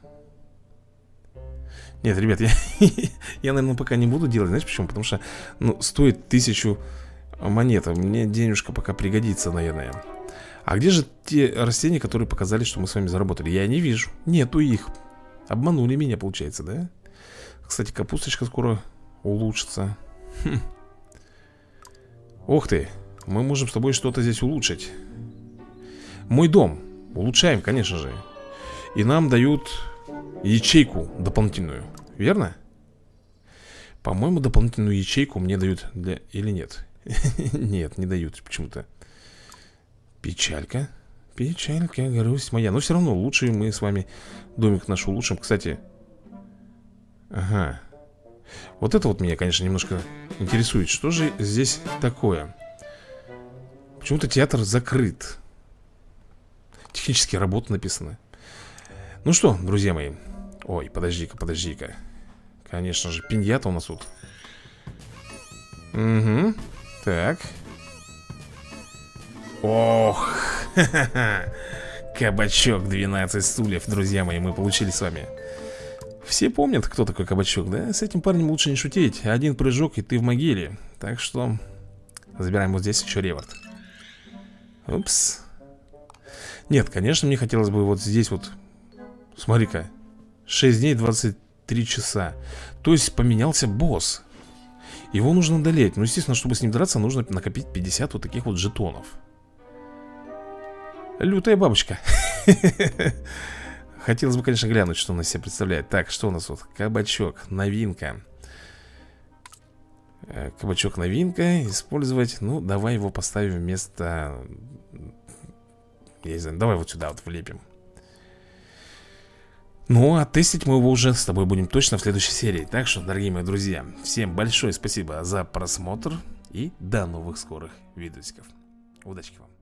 Нет, ребят, я, наверное, пока не буду делать. Знаешь почему? Потому что, ну, стоит 1000 монет. Мне денежка пока пригодится, наверное. А где же те растения, которые показали, что мы с вами заработали? Я не вижу. Нету их. Обманули меня, получается, да? Кстати, капусточка скоро улучшится. Хм. Ух ты. Мы можем с тобой что-то здесь улучшить. Мой дом. Улучшаем, конечно же. И нам дают ячейку дополнительную. Верно? По-моему, дополнительную ячейку мне дают для... Или нет? Нет, не дают почему-то. Печалька. Печалька, грусть моя. Но все равно лучше мы с вами домик наш улучшим. Кстати. Ага. Вот это вот меня, конечно, немножко интересует. Что же здесь такое? Почему-то театр закрыт. Технические работы написаны. Ну что, друзья мои. Ой, подожди-ка, подожди-ка. Конечно же, пиньята у нас тут. Угу. Так. Ох, ха-ха-ха. Кабачок 12 стульев, друзья мои, мы получили с вами. Все помнят, кто такой Кабачок, да? С этим парнем лучше не шутить. Один прыжок, и ты в могиле. Так что забираем вот здесь еще реворд. Упс. Нет, конечно, мне хотелось бы вот здесь вот. Смотри-ка. 6 дней 23 часа. То есть поменялся босс. Его нужно одолеть. Ну, естественно, чтобы с ним драться, нужно накопить 50 вот таких вот жетонов. Лютая бабочка. Хотелось бы, конечно, глянуть, что он из себя представляет. Так, что у нас тут? Кабачок, новинка. Кабачок, новинка. Использовать. Ну, давай его поставим вместо... Я не знаю, давай вот сюда вот влепим. Ну, а тестить мы его уже с тобой будем точно в следующей серии. Так что, дорогие мои друзья, всем большое спасибо за просмотр. И до новых скорых видосиков. Удачи вам.